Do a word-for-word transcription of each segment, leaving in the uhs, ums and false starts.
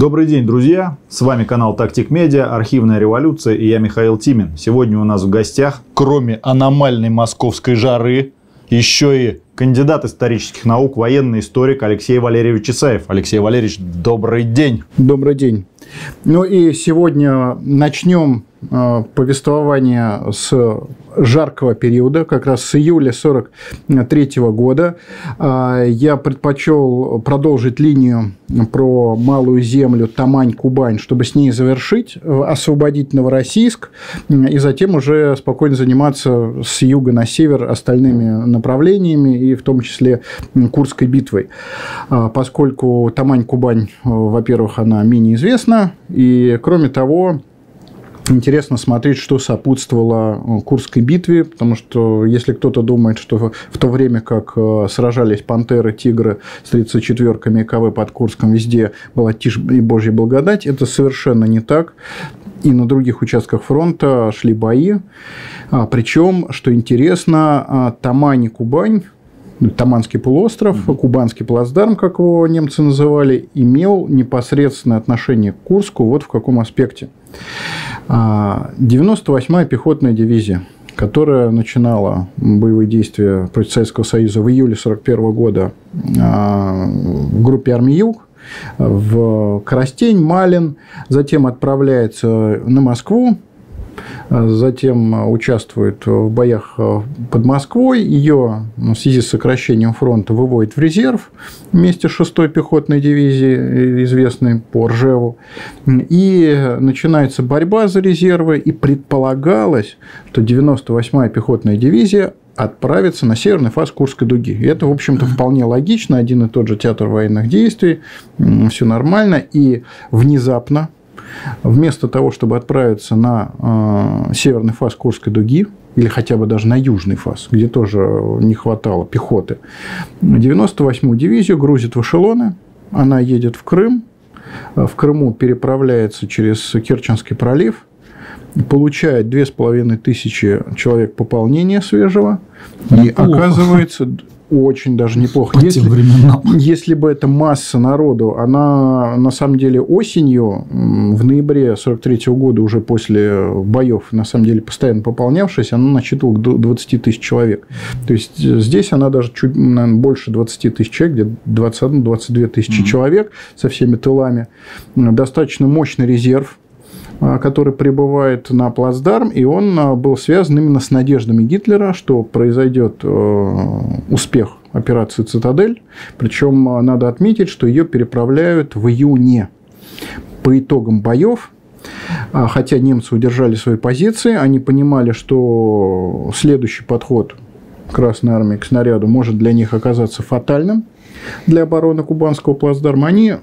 Добрый день, друзья! С вами канал Тактик Медиа, Архивная революция, и я Михаил Тимин. Сегодня у нас в гостях, кроме аномальной московской жары, еще и кандидат исторических наук, военный историк Алексей Валерьевич Исаев. Алексей Валерьевич, добрый день! Добрый день! Ну и сегодня начнем повествование с жаркого периода, как раз с июля тысяча девятьсот сорок третьего года. Я предпочел продолжить линию про Малую землю, Тамань-Кубань, чтобы с ней завершить, освободить Новороссийск и затем уже спокойно заниматься с юга на север остальными направлениями и в том числе Курской битвой. Поскольку Тамань-Кубань, во-первых, она менее известна, и кроме того, интересно смотреть, что сопутствовало Курской битве, потому что если кто-то думает, что в то время, как сражались пантеры, тигры с тридцать четвёрками и КВ под Курском, везде была тишь и Божья благодать, это совершенно не так. И на других участках фронта шли бои. Причем, что интересно, Тамань и Кубань, Таманский полуостров, Кубанский плацдарм, как его немцы называли, имел непосредственное отношение к Курску вот в каком аспекте. девяносто восьмая пехотная дивизия, которая начинала боевые действия против Советского Союза в июле тысяча девятьсот сорок первого года в группе «Армия Юг», в Коростень, Малин, затем отправляется на Москву, затем участвует в боях под Москвой, ее в связи с сокращением фронта выводит в резерв вместе с шестой пехотной дивизией, известной по Ржеву, и начинается борьба за резервы, и предполагалось, что девяносто восьмая пехотная дивизия отправиться на северный фас Курской дуги. И это, в общем-то, вполне логично, один и тот же театр военных действий, все нормально, и внезапно, вместо того, чтобы отправиться на э, северный фас Курской дуги, или хотя бы даже на южный фас, где тоже не хватало пехоты, девяносто восьмую дивизию грузит в эшелоны, она едет в Крым, в Крыму переправляется через Керченский пролив, получает две тысячи пятьсот человек пополнения свежего, и оказывается... Очень даже неплохо. По тем временам. Если, если бы эта масса народу, она на самом деле осенью, в ноябре сорок третьего года, уже после боев, на самом деле постоянно пополнявшись, она насчитывала двадцать тысяч человек. То есть здесь она даже чуть, наверное, больше двадцати тысяч человек, где двадцать одна — двадцать две тысячи mm-hmm. человек со всеми тылами. Достаточно мощный резерв, который прибывает на плацдарм, и он был связан именно с надеждами Гитлера, что произойдет успех операции «Цитадель». Причем надо отметить, что ее переправляют в июне. По итогам боев, хотя немцы удержали свои позиции, они понимали, что следующий подход Красной армии к снаряду может для них оказаться фатальным для обороны Кубанского плацдарма, они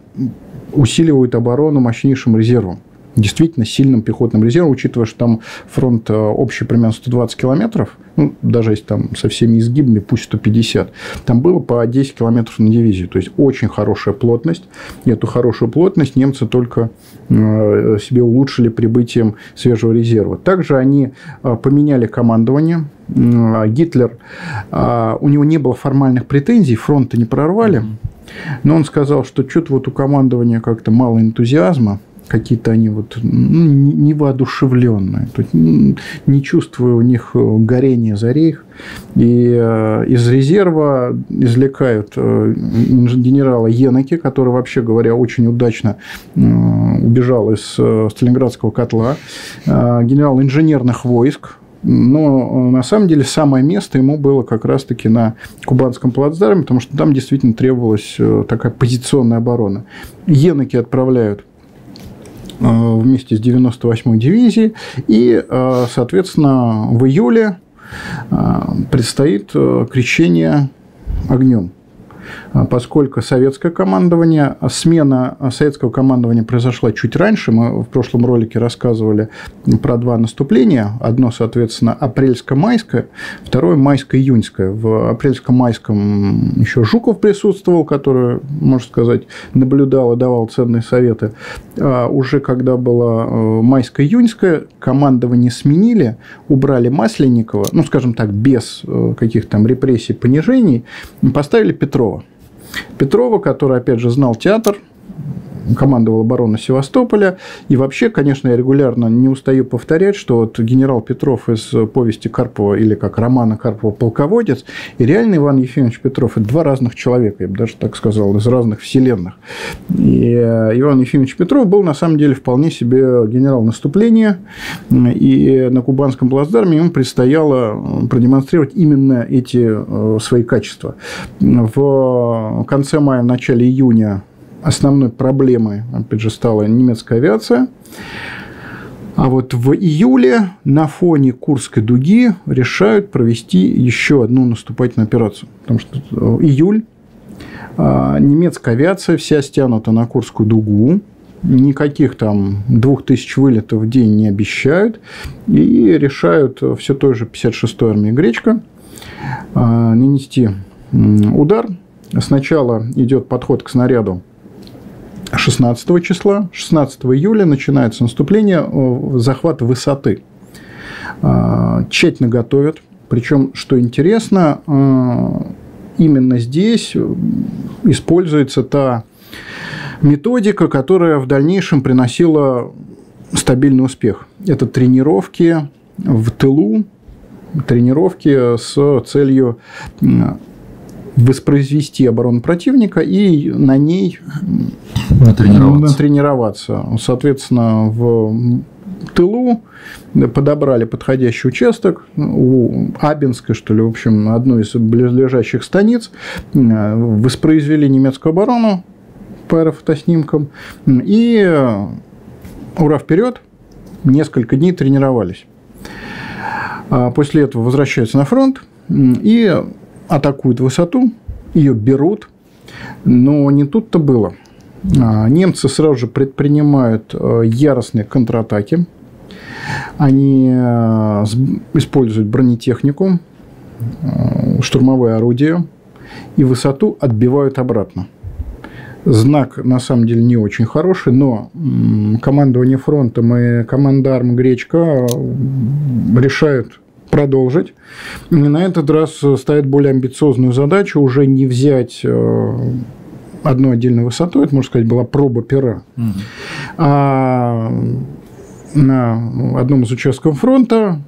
усиливают оборону мощнейшим резервом. Действительно сильным пехотным резервом, учитывая, что там фронт общий примерно сто двадцать километров, ну, даже если там со всеми изгибами, пусть сто пятьдесят, там было по десять километров на дивизию. То есть очень хорошая плотность. И эту хорошую плотность немцы только себе улучшили прибытием свежего резерва. Также они поменяли командование. Гитлер, у него не было формальных претензий, фронта не прорвали, но он сказал, что что-то вот у командования как-то мало энтузиазма. Какие-то они вот невоодушевленные. Тут не чувствую у них горения за рейх. И из резерва извлекают генерала Енаки, который, вообще говоря, очень удачно убежал из Сталинградского котла. Генерал инженерных войск. Но на самом деле самое место ему было как раз-таки на Кубанском плацдарме, потому что там действительно требовалась такая позиционная оборона. Енаки отправляют вместе с девяносто восьмой дивизией, и, соответственно, в июле предстоит крещение огнем. Поскольку советское командование, смена советского командования произошла чуть раньше, мы в прошлом ролике рассказывали про два наступления, одно, соответственно, апрельско-майское, второе майско-июньское. В апрельско-майском еще Жуков присутствовал, который, можно сказать, наблюдал и давал ценные советы. А уже когда была майско-июньское, командование сменили, убрали Масленникова, ну, скажем так, без каких-то там репрессий, понижений, поставили Петрова. Петрова, который, опять же, знал театр, командовал обороной Севастополя. И вообще, конечно, я регулярно не устаю повторять, что вот генерал Петров из повести Карпова или как романа Карпова «Полководец» и реальный Иван Ефимович Петров – это два разных человека, я бы даже так сказал, из разных вселенных. И Иван Ефимович Петров был на самом деле вполне себе генерал наступления, и на Кубанском плацдарме ему предстояло продемонстрировать именно эти свои качества. В конце мая, в начале июня основной проблемой, опять же, стала немецкая авиация. А вот в июле на фоне Курской дуги решают провести еще одну наступательную операцию. Потому что июль, немецкая авиация вся стянута на Курскую дугу. Никаких там двух тысяч вылетов в день не обещают. И решают все той же пятьдесят шестой армии Гречко нанести удар. Сначала идет подход к снаряду шестнадцатого числа. шестнадцатого июля начинается наступление, захват высоты. Тщательно готовят. Причем, что интересно, именно здесь используется та методика, которая в дальнейшем приносила стабильный успех. Это тренировки в тылу, тренировки с целью воспроизвести оборону противника и на ней натренироваться. натренироваться. Соответственно, в тылу подобрали подходящий участок у Абинска, что ли, в общем, одной из близлежащих станиц, воспроизвели немецкую оборону по аэрофотоснимкам и ура вперед, несколько дней тренировались. После этого возвращаются на фронт и атакуют высоту, ее берут, но не тут-то было. Немцы сразу же предпринимают яростные контратаки. Они используют бронетехнику, штурмовые орудия и высоту отбивают обратно. Знак, на самом деле, не очень хороший, но командование фронтом и командарм Гречко решают продолжить. И на этот раз ставит более амбициозную задачу уже не взять одну отдельную высоту, это, можно сказать, была проба пера. Угу. А на одном из участков фронта,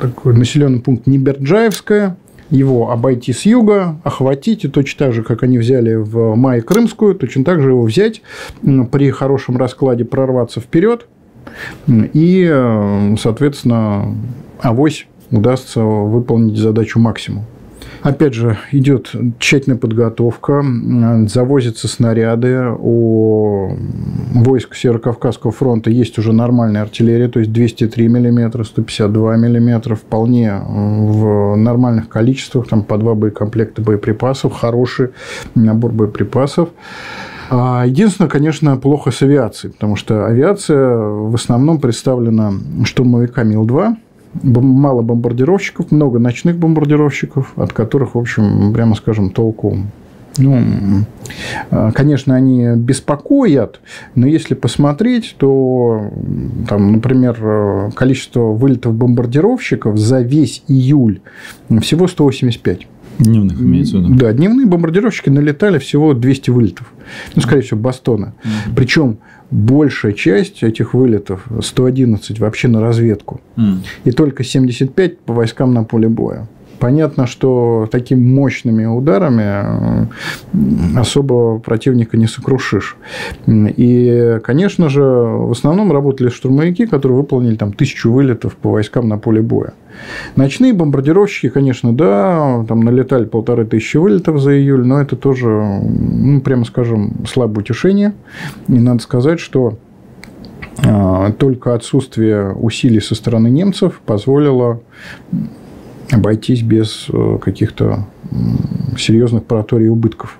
такой населенный пункт Неберджаевское, его обойти с юга, охватить, и точно так же, как они взяли в мае Крымскую, точно так же его взять, при хорошем раскладе прорваться вперед, и, соответственно, авось удастся выполнить задачу максимум. Опять же, идет тщательная подготовка, завозятся снаряды, у войск Северо-Кавказского фронта есть уже нормальная артиллерия, то есть двести три миллиметра, сто пятьдесят два миллиметра, вполне в нормальных количествах, там по два боекомплекта боеприпасов, хороший набор боеприпасов. Единственное, конечно, плохо с авиацией, потому что авиация в основном представлена штурмовиками Ил два, мало бомбардировщиков, много ночных бомбардировщиков, от которых, в общем, прямо скажем, толку. Ну, конечно, они беспокоят, но если посмотреть, то, там, например, количество вылетов бомбардировщиков за весь июль всего сто восемьдесят пять. Дневных имеется в виду. Да, дневные бомбардировщики налетали всего двести вылетов. Ну, скорее всего, бастона. Mm-hmm. Причем большая часть этих вылетов, сто одиннадцать, вообще на разведку. Mm. И только семьдесят пять по войскам на поле боя. Понятно, что такими мощными ударами особо противника не сокрушишь. И, конечно же, в основном работали штурмовики, которые выполнили там тысячу вылетов по войскам на поле боя. Ночные бомбардировщики, конечно, да, там налетали полторы тысячи вылетов за июль, но это тоже, ну, прямо скажем, слабое утешение. И надо сказать, что только отсутствие усилий со стороны немцев позволило обойтись без каких-то серьезных проторий и убытков,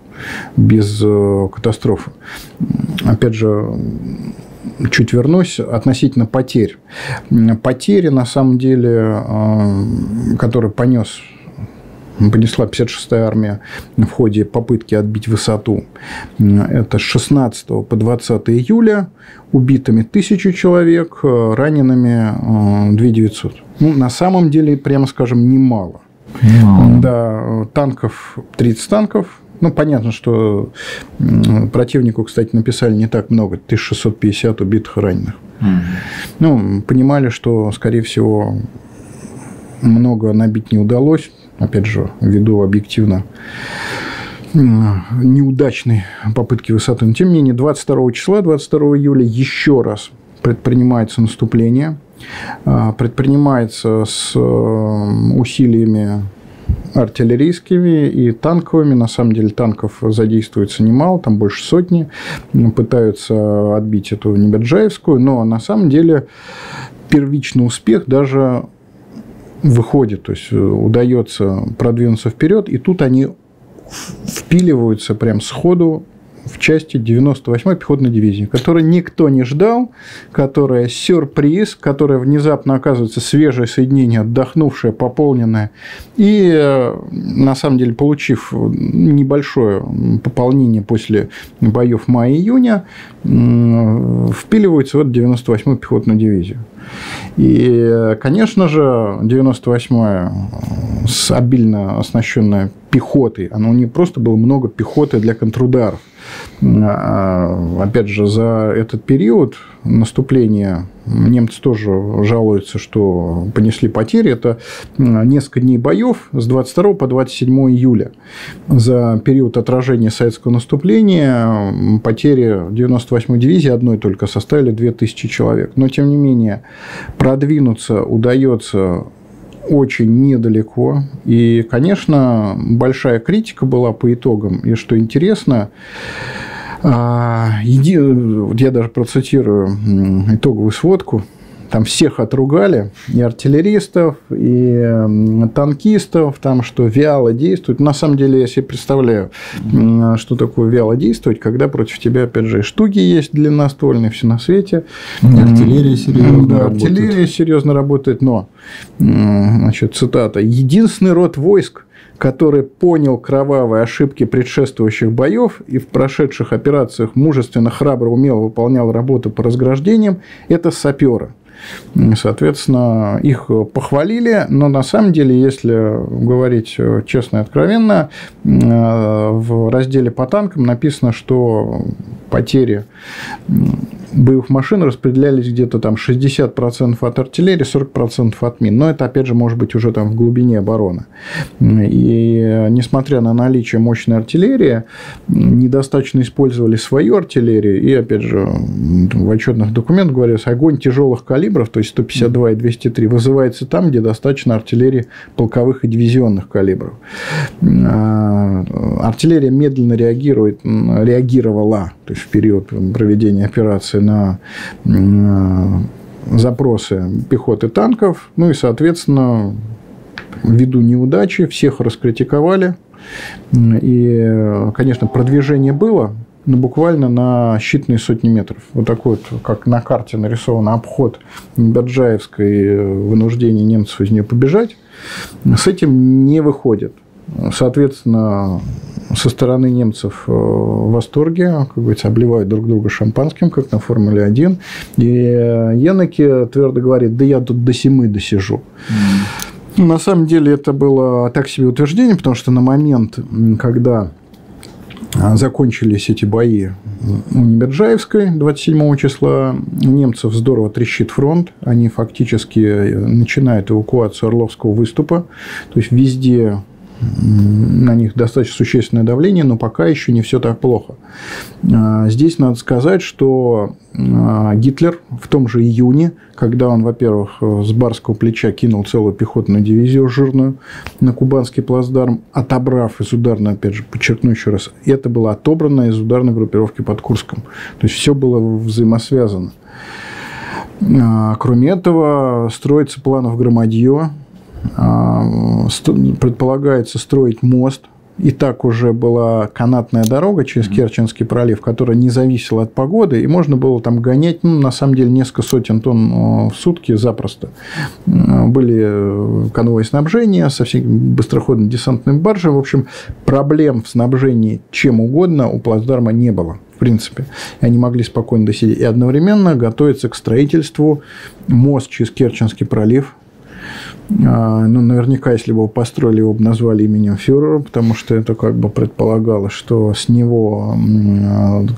без катастрофы. Опять же, чуть вернусь относительно потерь. Потери, на самом деле, которые понес, понесла пятьдесят шестая армия в ходе попытки отбить высоту, это с шестнадцатого по двадцатое июля убитыми тысячу человек, ранеными две тысячи девятьсот. Ну, на самом деле, прямо скажем, немало. Немало. Да, танков тридцать танков, Ну, понятно, что противнику, кстати, написали не так много, тысяча шестьсот пятьдесят убитых и раненых. Mm-hmm. Ну, понимали, что, скорее всего, много набить не удалось, опять же, ввиду объективно неудачной попытки высоты. Но, тем не менее, двадцать второго числа, двадцать второго июля еще раз предпринимается наступление, предпринимается с усилиями артиллерийскими и танковыми. На самом деле танков задействуется немало, там больше сотни. Пытаются отбить эту Неберджаевскую, но на самом деле первичный успех даже выходит. То есть удается продвинуться вперед, и тут они впиливаются прям сходу в части девяносто восьмой пехотной дивизии, которую никто не ждал, которая сюрприз, которая внезапно оказывается свежее соединение, отдохнувшее, пополненное. И, на самом деле, получив небольшое пополнение после боев мая-июня, впиливаются в девяносто восьмую пехотную дивизию. И, конечно же, девяносто восьмая с обильно оснащенная пехотой, она не просто было много пехоты для контрударов. Опять же, за этот период наступления немцы тоже жалуются, что понесли потери. Это несколько дней боев с двадцать второго по двадцать седьмое июля. За период отражения советского наступления потери девяносто восьмой дивизии одной только составили две тысячи человек. Но, тем не менее, продвинуться удается очень недалеко. И, конечно, большая критика была по итогам. И что интересно, я даже процитирую итоговую сводку. Там всех отругали, и артиллеристов, и танкистов, там, что вяло действуют. На самом деле, я себе представляю, что такое вяло действовать, когда против тебя, опять же, и штуки есть длинноствольные, все на свете. И артиллерия серьезно да, работает. Артиллерия серьезно работает, но, значит, цитата, единственный род войск, который понял кровавые ошибки предшествующих боев и в прошедших операциях мужественно, храбро, умело выполнял работу по разграждениям, это саперы. Соответственно, их похвалили, но на самом деле, если говорить честно и откровенно, в разделе по танкам написано, что потери боевых машин распределялись где-то там шестьдесят процентов от артиллерии, сорок процентов от мин. Но это, опять же, может быть уже там в глубине обороны. И несмотря на наличие мощной артиллерии, недостаточно использовали свою артиллерию. И, опять же, в отчетных документах говорилось, огонь тяжелых калибров, то есть сто пятьдесят два и двести три, вызывается там, где достаточно артиллерии полковых и дивизионных калибров. Артиллерия медленно реагирует, реагировала, то есть в период проведения операции, на запросы пехоты, танков. Ну и, соответственно, ввиду неудачи всех раскритиковали. И, конечно, продвижение было, но буквально на считанные сотни метров. Вот такой вот, как на карте нарисован обход Берджаевской, вынуждение немцев из нее побежать. С этим не выходит. Соответственно, со стороны немцев в восторге, как говорится, обливают друг друга шампанским, как на Формуле один. И Енаки твердо говорит, да я тут до семы досижу. Mm-hmm. На самом деле, это было так себе утверждение, потому что на момент, когда закончились эти бои у Неберджаевской двадцать седьмого числа, немцев здорово трещит фронт. Они фактически начинают эвакуацию Орловского выступа. То есть, везде на них достаточно существенное давление, но пока еще не все так плохо. Здесь надо сказать, что Гитлер в том же июне, когда он, во-первых, с барского плеча кинул целую пехотную дивизию жирную на Кубанский плацдарм, отобрав из ударной, опять же, подчеркну еще раз, это было отобрано из ударной группировки под Курском. То есть, все было взаимосвязано. Кроме этого, строится планов громадье, предполагается строить мост. И так уже была канатная дорога через Керченский пролив, которая не зависела от погоды, и можно было там гонять, ну, на самом деле, несколько сотен тонн в сутки запросто. Были конвои снабжения со всякими быстроходными десантными баржами. В общем, проблем в снабжении чем угодно у плацдарма не было, в принципе. Они могли спокойно досидеть. И одновременно готовиться к строительству мост через Керченский пролив, Ну, наверняка, если бы его построили, его бы назвали именем фюрера, потому что это как бы предполагалось, что с него,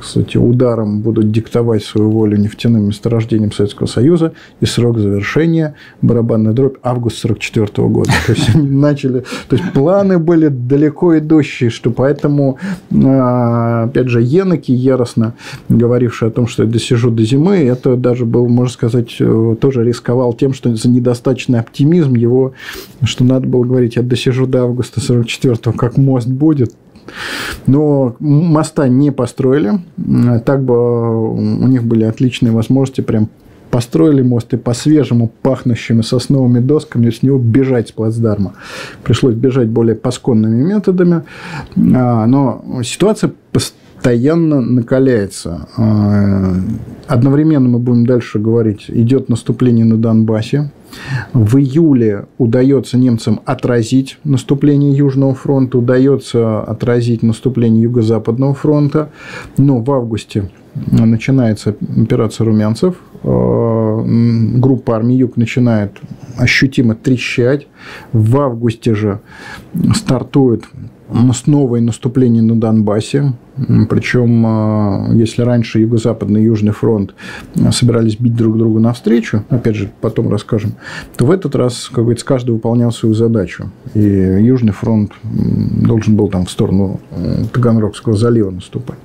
кстати, ударом будут диктовать свою волю нефтяным месторождением Советского Союза и срок завершения барабанной дробь август сорок четвёртого года. То есть, они начали... То есть, планы были далеко идущие, что поэтому, опять же, Енаки, яростно говоривший о том, что я досижу до зимы, это даже был, можно сказать, тоже рисковал тем, что за недостаточный оптимизм его, что надо было говорить, я досижу до августа сорок четвёртого, как мост будет. Но моста не построили. Так бы у них были отличные возможности, прям построили мост и по свежему пахнущими сосновыми досками с него бежать с плацдарма. Пришлось бежать более пасконными методами. Но ситуация постоянно накаляется. Одновременно мы будем дальше говорить, идет наступление на Донбассе. В июле удается немцам отразить наступление Южного фронта, удается отразить наступление Юго-Западного фронта, но в августе начинается операция румянцев, группа армии Юг начинает ощутимо трещать, в августе же стартует новое наступление на Донбассе, причем, если раньше Юго-Западный и Южный фронт собирались бить друг другу навстречу, опять же, потом расскажем, то в этот раз, как говорится, каждый выполнял свою задачу. И Южный фронт должен был там в сторону Таганрогского залива наступать.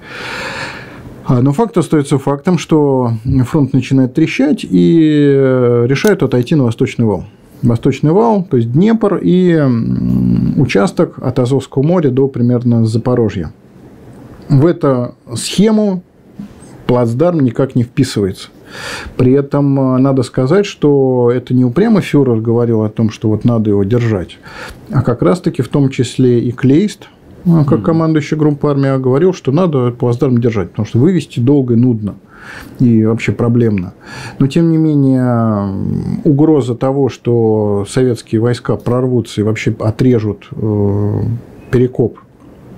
Но факт остается фактом, что фронт начинает трещать и решают отойти на восточный вал. Восточный вал, то есть Днепр и участок от Азовского моря до примерно Запорожья. В эту схему плацдарм никак не вписывается. При этом надо сказать, что это не упрямо фюрер говорил о том, что вот надо его держать, а как раз-таки в том числе и Клейст, как командующий группой армии, говорил, что надо плацдарм держать, потому что вывести долго и нудно. И вообще проблемно. Но, тем не менее, угроза того, что советские войска прорвутся и вообще отрежут э, перекоп,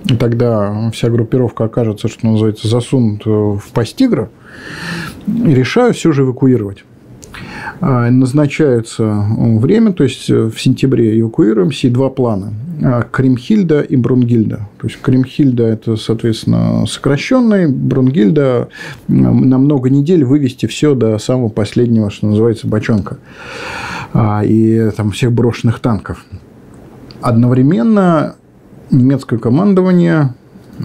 и тогда вся группировка окажется, что называется, засунут в пастигра, решают все же эвакуировать. Назначается время, то есть в сентябре эвакуируемся, и два плана – Кримхильда и Брунгильда. То есть Кримхильда – это, соответственно, сокращенный, Брунгильда – на много недель вывести все до самого последнего, что называется, бочонка, и там всех брошенных танков. Одновременно немецкое командование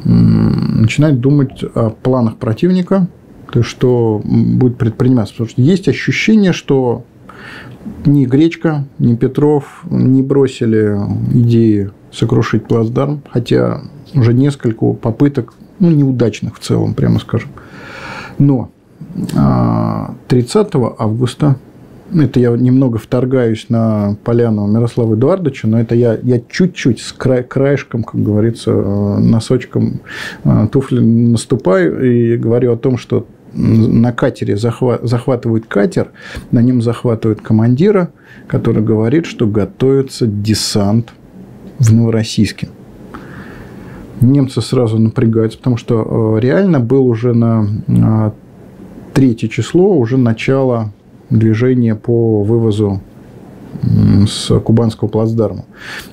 начинает думать о планах противника, то есть, что будет предприниматься. Потому что есть ощущение, что ни Гречко, ни Петров не бросили идеи сокрушить плацдарм, хотя уже несколько попыток, ну, неудачных в целом, прямо скажем. Но тридцатого августа, это я немного вторгаюсь на поляну Мирослава Эдуардовича, но это я, я чуть-чуть с край, краешком, как говорится, носочком туфли наступаю и говорю о том, что на катере захва- захватывают катер, на нем захватывают командира, который говорит, что готовится десант в Новороссийске. Немцы сразу напрягаются, потому что реально был уже на третье число, уже начало движение по вывозу с Кубанского плацдарма.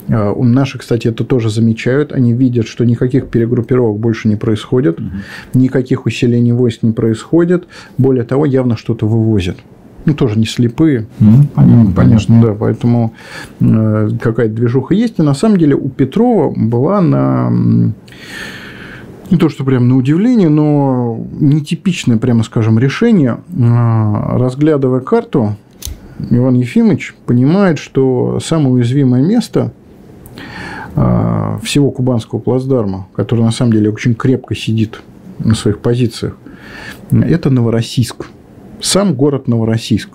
Наши, кстати, это тоже замечают. Они видят, что никаких перегруппировок больше не происходит, mm-hmm. никаких усилений войск не происходит. Более того, явно что-то вывозят. Ну, тоже не слепые. Mm-hmm. Понятно, конечно. Да, поэтому какая-то движуха есть. И на самом деле у Петрова была на... Не то, что прям на удивление, но нетипичное, прямо скажем, решение. Разглядывая карту, Иван Ефимович понимает, что самое уязвимое место всего Кубанского плацдарма, который на самом деле очень крепко сидит на своих позициях, это Новороссийск. Сам город Новороссийск.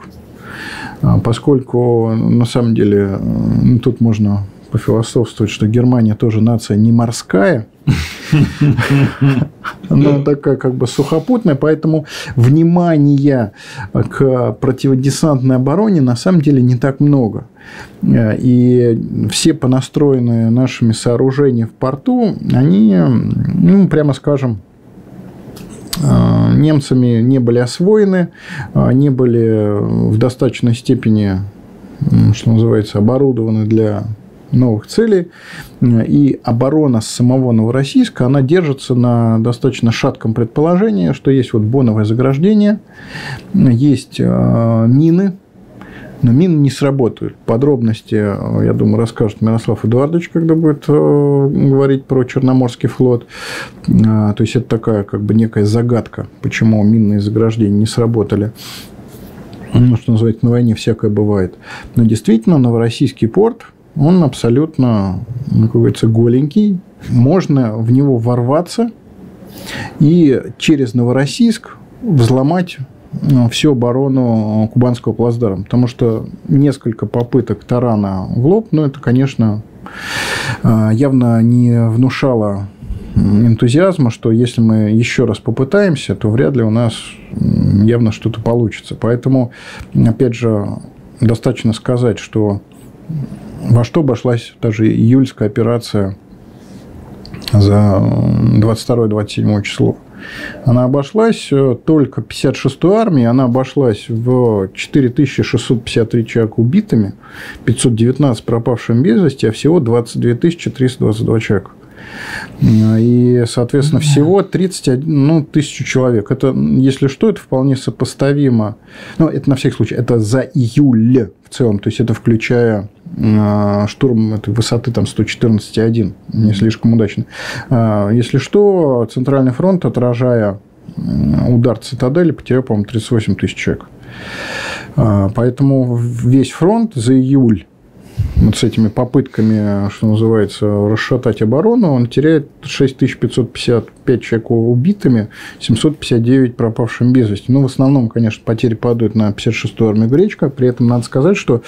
Поскольку, на самом деле, ну, тут можно пофилософствовать, что Германия тоже нация не морская, она такая как бы сухопутная, поэтому внимания к противодесантной обороне на самом деле не так много. И все понастроенные нашими сооружения в порту, они, ну, прямо скажем, немцами не были освоены, не были в достаточной степени что называется, оборудованы для новых целей. И оборона самого Новороссийска, она держится на достаточно шатком предположении, что есть вот боновое заграждение, есть мины, но мины не сработают. Подробности, я думаю, расскажет Мирослав Эдуардович, когда будет говорить про Черноморский флот. То есть, это такая как бы некая загадка, почему минные заграждения не сработали. Ну, что называется, на войне всякое бывает. Но действительно, Новороссийский порт, он абсолютно, как говорится, голенький. Можно в него ворваться и через Новороссийск взломать всю оборону Кубанского плацдарма. Потому что несколько попыток тарана в лоб, но это, конечно, явно не внушало энтузиазма, что если мы еще раз попытаемся, то вряд ли у нас явно что-то получится. Поэтому, опять же, достаточно сказать, что во что обошлась даже июльская операция за двадцать второе — двадцать седьмое число. Она обошлась только пятьдесят шестой армии, она обошлась в четыре тысячи шестьсот пятьдесят три человека убитыми, пятьсот девятнадцать пропавшим без вести, а всего двадцать две тысячи триста двадцать два человека. И, соответственно, всего тридцать одну тысячу человек. Это, если что, это вполне сопоставимо. Ну, это на всякий случай. Это за июль в целом. То есть, это включая э, штурм этой высоты там, сто четырнадцать и одна десятая. Не слишком удачно. Э, если что, Центральный фронт, отражая удар цитадели, потерял, по-моему, тридцать восемь тысяч человек. Э, поэтому весь фронт за июль вот с этими попытками, что называется, расшатать оборону, он теряет шесть тысяч пятьсот пятьдесят пять человек убитыми, семьсот пятьдесят девять пропавшим без вести. Ну, в основном, конечно, потери падают на пятьдесят шестую армию Гречко. При этом надо сказать, что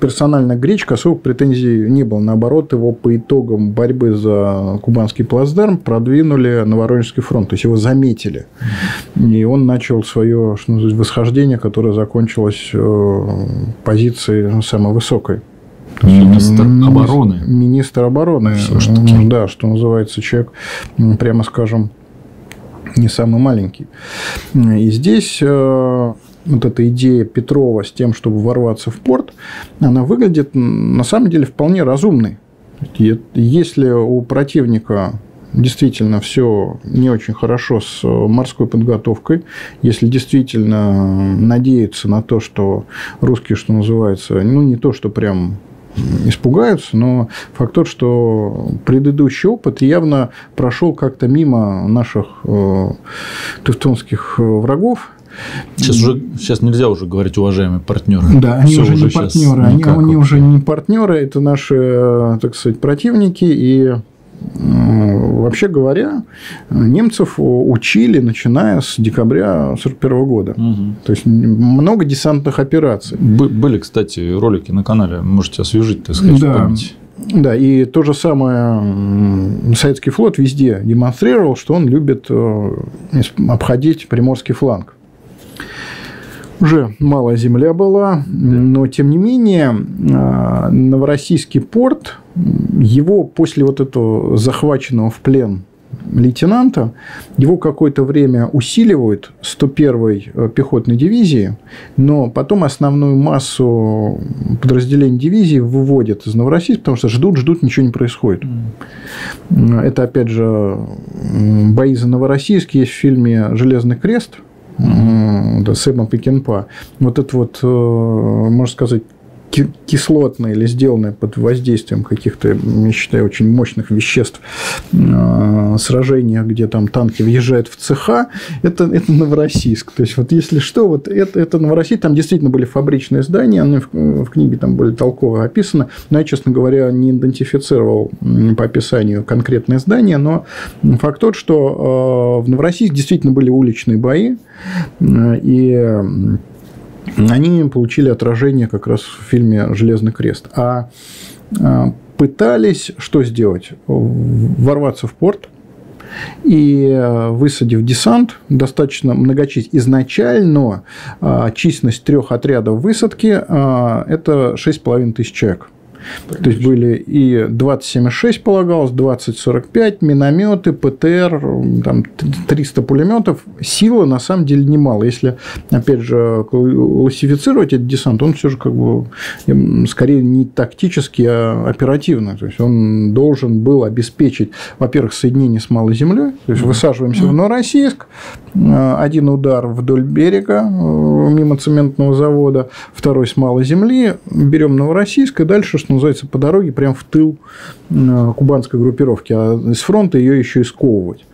персонально Гречко особых претензий не было. Наоборот, его по итогам борьбы за Кубанский плацдарм продвинули на Воронежский фронт. То есть, его заметили. И он начал свое, что называется, восхождение, которое закончилось позицией самой высокой. Министр обороны. Министр обороны, да, что называется, человек, прямо скажем, не самый маленький. И здесь вот эта идея Петрова с тем, чтобы ворваться в порт, она выглядит на самом деле вполне разумной. Если у противника действительно все не очень хорошо с морской подготовкой, если действительно надеяться на то, что русские, что называется, ну, не то, что прям испугаются, но факт тот, что предыдущий опыт явно прошел как-то мимо наших э, тевтонских врагов. Сейчас, уже, сейчас нельзя уже говорить, уважаемые партнеры. Да, они уже, уже не партнеры. Они, они уже не партнеры, это наши, так сказать, противники. И вообще говоря, немцев учили, начиная с декабря тысяча девятьсот сорок первого года. Угу. То есть, много десантных операций. Были, кстати, ролики на канале, можете освежить, так сказать, да. Память. Да, и то же самое советский флот везде демонстрировал, что он любит обходить приморский фланг. Уже малая земля была, но, тем не менее, Новороссийский порт, его после вот этого захваченного в плен лейтенанта, его какое-то время усиливают сто первой пехотной дивизии, но потом основную массу подразделений дивизии выводят из Новороссийска, потому что ждут, ждут, ничего не происходит. Это, опять же, бои за Новороссийск есть в фильме «Железный крест», Сэма Пекинпа. Вот это вот, можно сказать, кислотное или сделанное под воздействием каких-то, я считаю, очень мощных веществ сражения, где там танки въезжают в цеха, это, это Новороссийск. То есть, вот если что, вот это, это Новороссийск, там действительно были фабричные здания, они в, в книге там были толково описаны, но я, честно говоря, не идентифицировал по описанию конкретные здания, но факт тот, что в Новороссийске действительно были уличные бои, и они получили отражение как раз в фильме «Железный крест». А пытались что сделать? Ворваться в порт и, высадив десант, достаточно многочисленно. Изначально численность трех отрядов высадки – это шесть с половиной тысяч человек. Конечно. То есть были и двадцать семь шесть полагалось, двадцать сорок пять, минометы, ПТР, там, триста пулеметов. Сила на самом деле немало. Если, опять же, классифицировать этот десант, он все же как бы скорее не тактически, а оперативно. То есть он должен был обеспечить, во-первых, соединение с Малой землей. То есть высаживаемся в Новороссийск, один удар вдоль берега, мимо цементного завода, второй с Малой земли, берем Новороссийск и дальше, что называется, по дороге прям в тыл кубанской группировки, а с фронта ее еще и сковывать.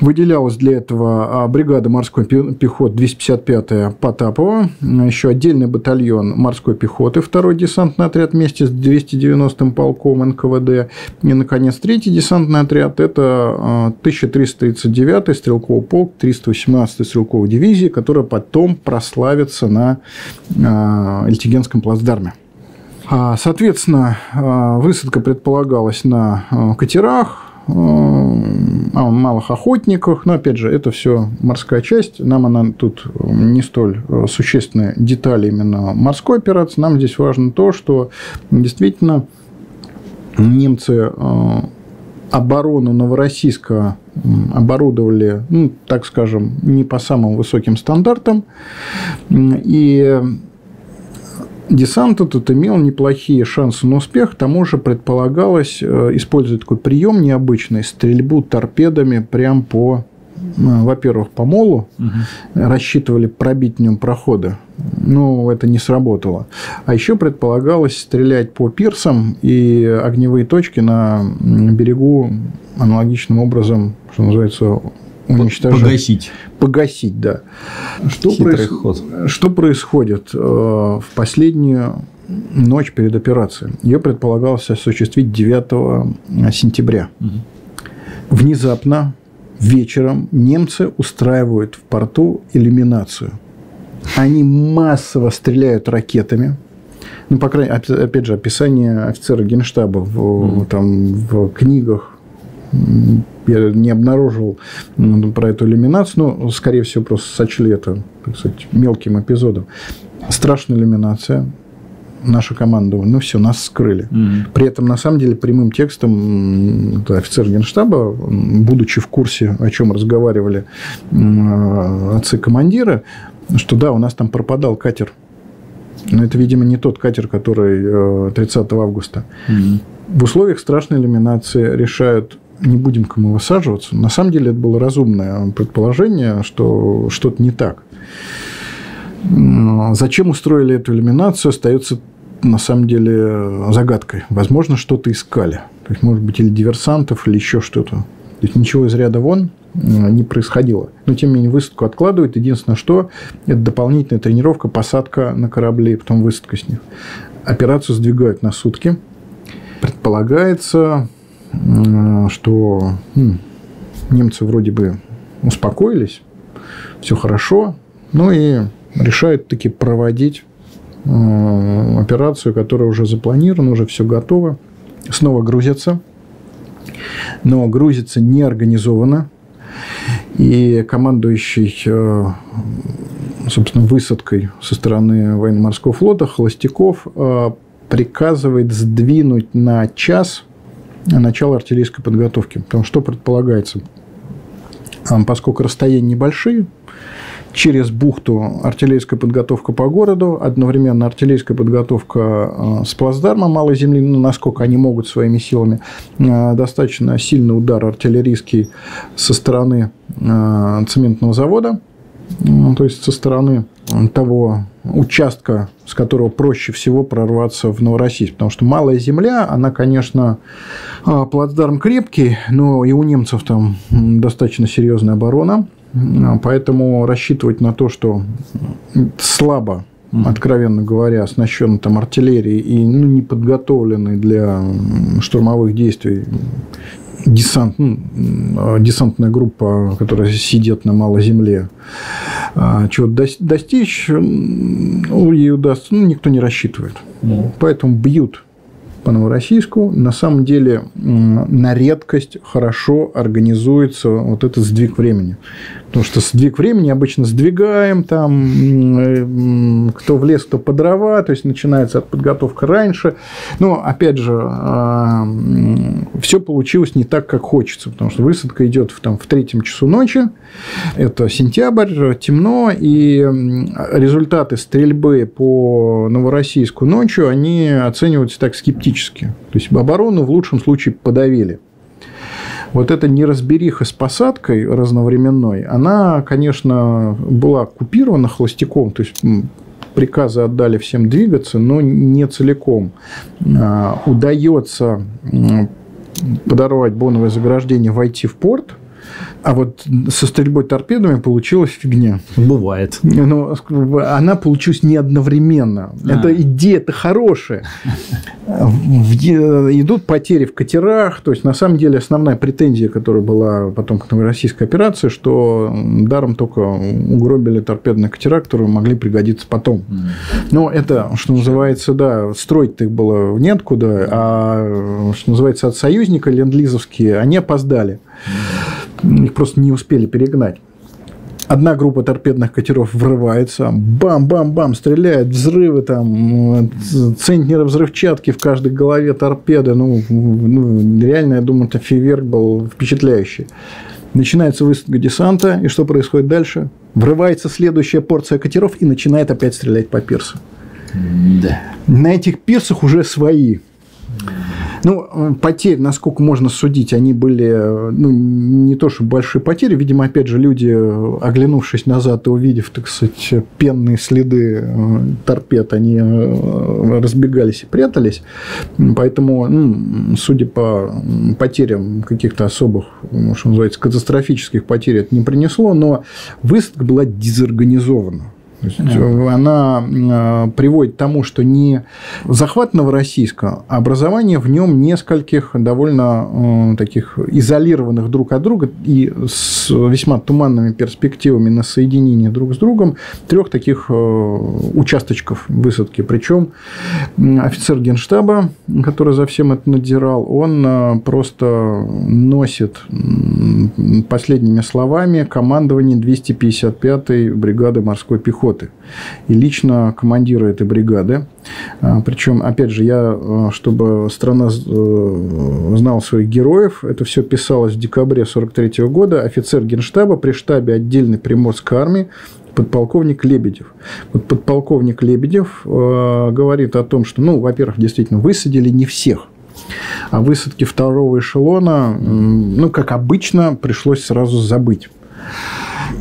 Выделялась для этого бригада морской пехоты двести пятьдесят пятая Потапова, еще отдельный батальон морской пехоты, второй десантный отряд вместе с двести девяностым полком эн ка вэ дэ. И, наконец, третий десантный отряд – это тысяча триста тридцать девятый стрелковый полк триста восемнадцатой стрелковой дивизии, которая потом прославится на Ильтигенском плацдарме. Соответственно, высадка предполагалась на катерах, о малых охотниках, но, опять же, это все морская часть, нам она тут не столь существенная деталь именно морской операции, нам здесь важно то, что действительно немцы оборону Новороссийска оборудовали, ну, так скажем, не по самым высоким стандартам, и десант тут имел неплохие шансы на успех, к тому же предполагалось использовать такой прием необычный, стрельбу торпедами прям по, во-первых, по молу, угу. Рассчитывали пробить в нем проходы, но это не сработало. А еще предполагалось стрелять по пирсам и огневые точки на берегу аналогичным образом, что называется, уничтожать. Погасить. Погасить, да. Что, проис... Что происходит э, в последнюю ночь перед операцией? Ее предполагалось осуществить девятого сентября. Угу. Внезапно вечером немцы устраивают в порту иллюминацию. Они массово стреляют ракетами. Ну, по крайней мере, опять же, описание офицера Генштаба в, угу. там, в книгах. Я не обнаружил про эту иллюминацию, но, скорее всего, просто сочли это, так сказать, мелким эпизодом. Страшная иллюминация. Наша команда, ну все, нас скрыли. Mm-hmm. При этом, на самом деле, прямым текстом офицер Генштаба, будучи в курсе, о чем разговаривали отцы командира, что да, у нас там пропадал катер. Но это, видимо, не тот катер, который тридцатого августа. Mm-hmm. В условиях страшной иллюминации решают: не будем-ка мы высаживаться. На самом деле, это было разумное предположение, что что-то не так. Зачем устроили эту иллюминацию, остается на самом деле загадкой. Возможно, что-то искали. То есть, может быть, или диверсантов, или еще что-то. То есть, ничего из ряда вон не происходило. Но, тем не менее, высадку откладывают. Единственное, что это дополнительная тренировка, посадка на корабли, потом высадка с них. Операцию сдвигают на сутки. Предполагается, что м, немцы вроде бы успокоились, все хорошо, ну и решают таки проводить э, операцию, которая уже запланирована, уже все готово, снова грузятся, но грузится неорганизованно, и командующий э, собственно высадкой со стороны военно-морского флота Холостяков э, приказывает сдвинуть на час начало артиллерийской подготовки. Потому что предполагается, поскольку расстояния небольшие, через бухту артиллерийская подготовка по городу, одновременно артиллерийская подготовка с плацдарма Малой земли, ну, насколько они могут своими силами, достаточно сильный удар артиллерийский со стороны цементного завода, ну, то есть со стороны того участка, с которого проще всего прорваться в Новороссийск. Потому что Малая земля, она, конечно, плацдарм крепкий, но и у немцев там достаточно серьезная оборона. Поэтому рассчитывать на то, что слабо, откровенно говоря, оснащенной там артиллерией и, ну, не подготовленной для штурмовых действий десант, ну, десантная группа, которая сидит на Малой земле, чего-то достичь, ей удастся, ну, никто не рассчитывает. Mm. Поэтому бьют по Новороссийску, на самом деле на редкость хорошо организуется вот этот сдвиг времени. Потому что сдвиг времени обычно сдвигаем, там, кто в лес, кто по дрова, то есть начинается подготовка раньше. Но, опять же, все получилось не так, как хочется, потому что высадка идет в, там, в третьем часу ночи, это сентябрь, темно, и результаты стрельбы по Новороссийску ночью, они оцениваются так скептически. То есть оборону в лучшем случае подавили. Вот эта неразбериха с посадкой разновременной, она, конечно, была купирована холостяком, то есть приказы отдали всем двигаться, но не целиком. Удается подорвать боновое заграждение, войти в порт, а вот со стрельбой торпедами получилась фигня. Бывает. Но она получилась не одновременно. А. Это идея-то хорошая. Идут потери в катерах. То есть, на самом деле, основная претензия, которая была потом к Новороссийской операции, что даром только угробили торпедные катера, которые могли пригодиться потом. Но это, что называется, да, строить-то их было неоткуда, а, что называется, от союзника ленд-лизовские, они опоздали. Их просто не успели перегнать. Одна группа торпедных катеров врывается, бам-бам-бам, стреляет, взрывы, там, центнеры взрывчатки в каждой голове торпеды. Ну, ну реально, я думаю, это фейерверк был впечатляющий. Начинается высадка десанта, и что происходит дальше? Врывается следующая порция катеров и начинает опять стрелять по пирсу. Да. На этих пирсах уже свои. Ну, потерь, насколько можно судить, они были, ну, не то чтобы большие потери. Видимо, опять же, люди, оглянувшись назад и увидев, так сказать, пенные следы торпед, они разбегались и прятались. Поэтому, ну, судя по потерям каких-то особых, что называется, катастрофических потерь, это не принесло, но высадка была дезорганизована. Она приводит к тому, что не захват Новороссийска, а образование в нем нескольких довольно таких изолированных друг от друга и с весьма туманными перспективами на соединение друг с другом трех таких участочков высадки. Причем офицер генштаба, который за всем это надирал, он просто носит последними словами командование двести пятьдесят пятой бригады морской пехоты. И лично командира этой бригады. Причем, опять же, я, чтобы страна знала своих героев, это все писалось в декабре тысяча девятьсот сорок третьего года. Офицер генштаба при штабе отдельной Приморской армии подполковник Лебедев. Вот подполковник Лебедев говорит о том, что, ну, во-первых, действительно, высадили не всех. А высадки второго эшелона, ну, как обычно, пришлось сразу забыть.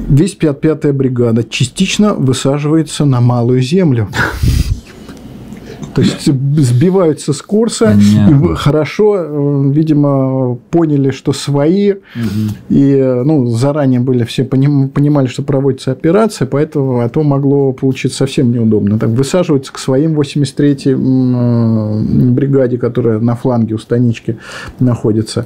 двести пятьдесят пятая бригада частично высаживается на Малую землю. То есть сбиваются с курса. Хорошо, видимо, поняли, что свои. И заранее были все понимали, что проводится операция, поэтому а то могло получиться совсем неудобно. Так высаживаются к своим восемьдесят третьей бригаде, которая на фланге у станички находится.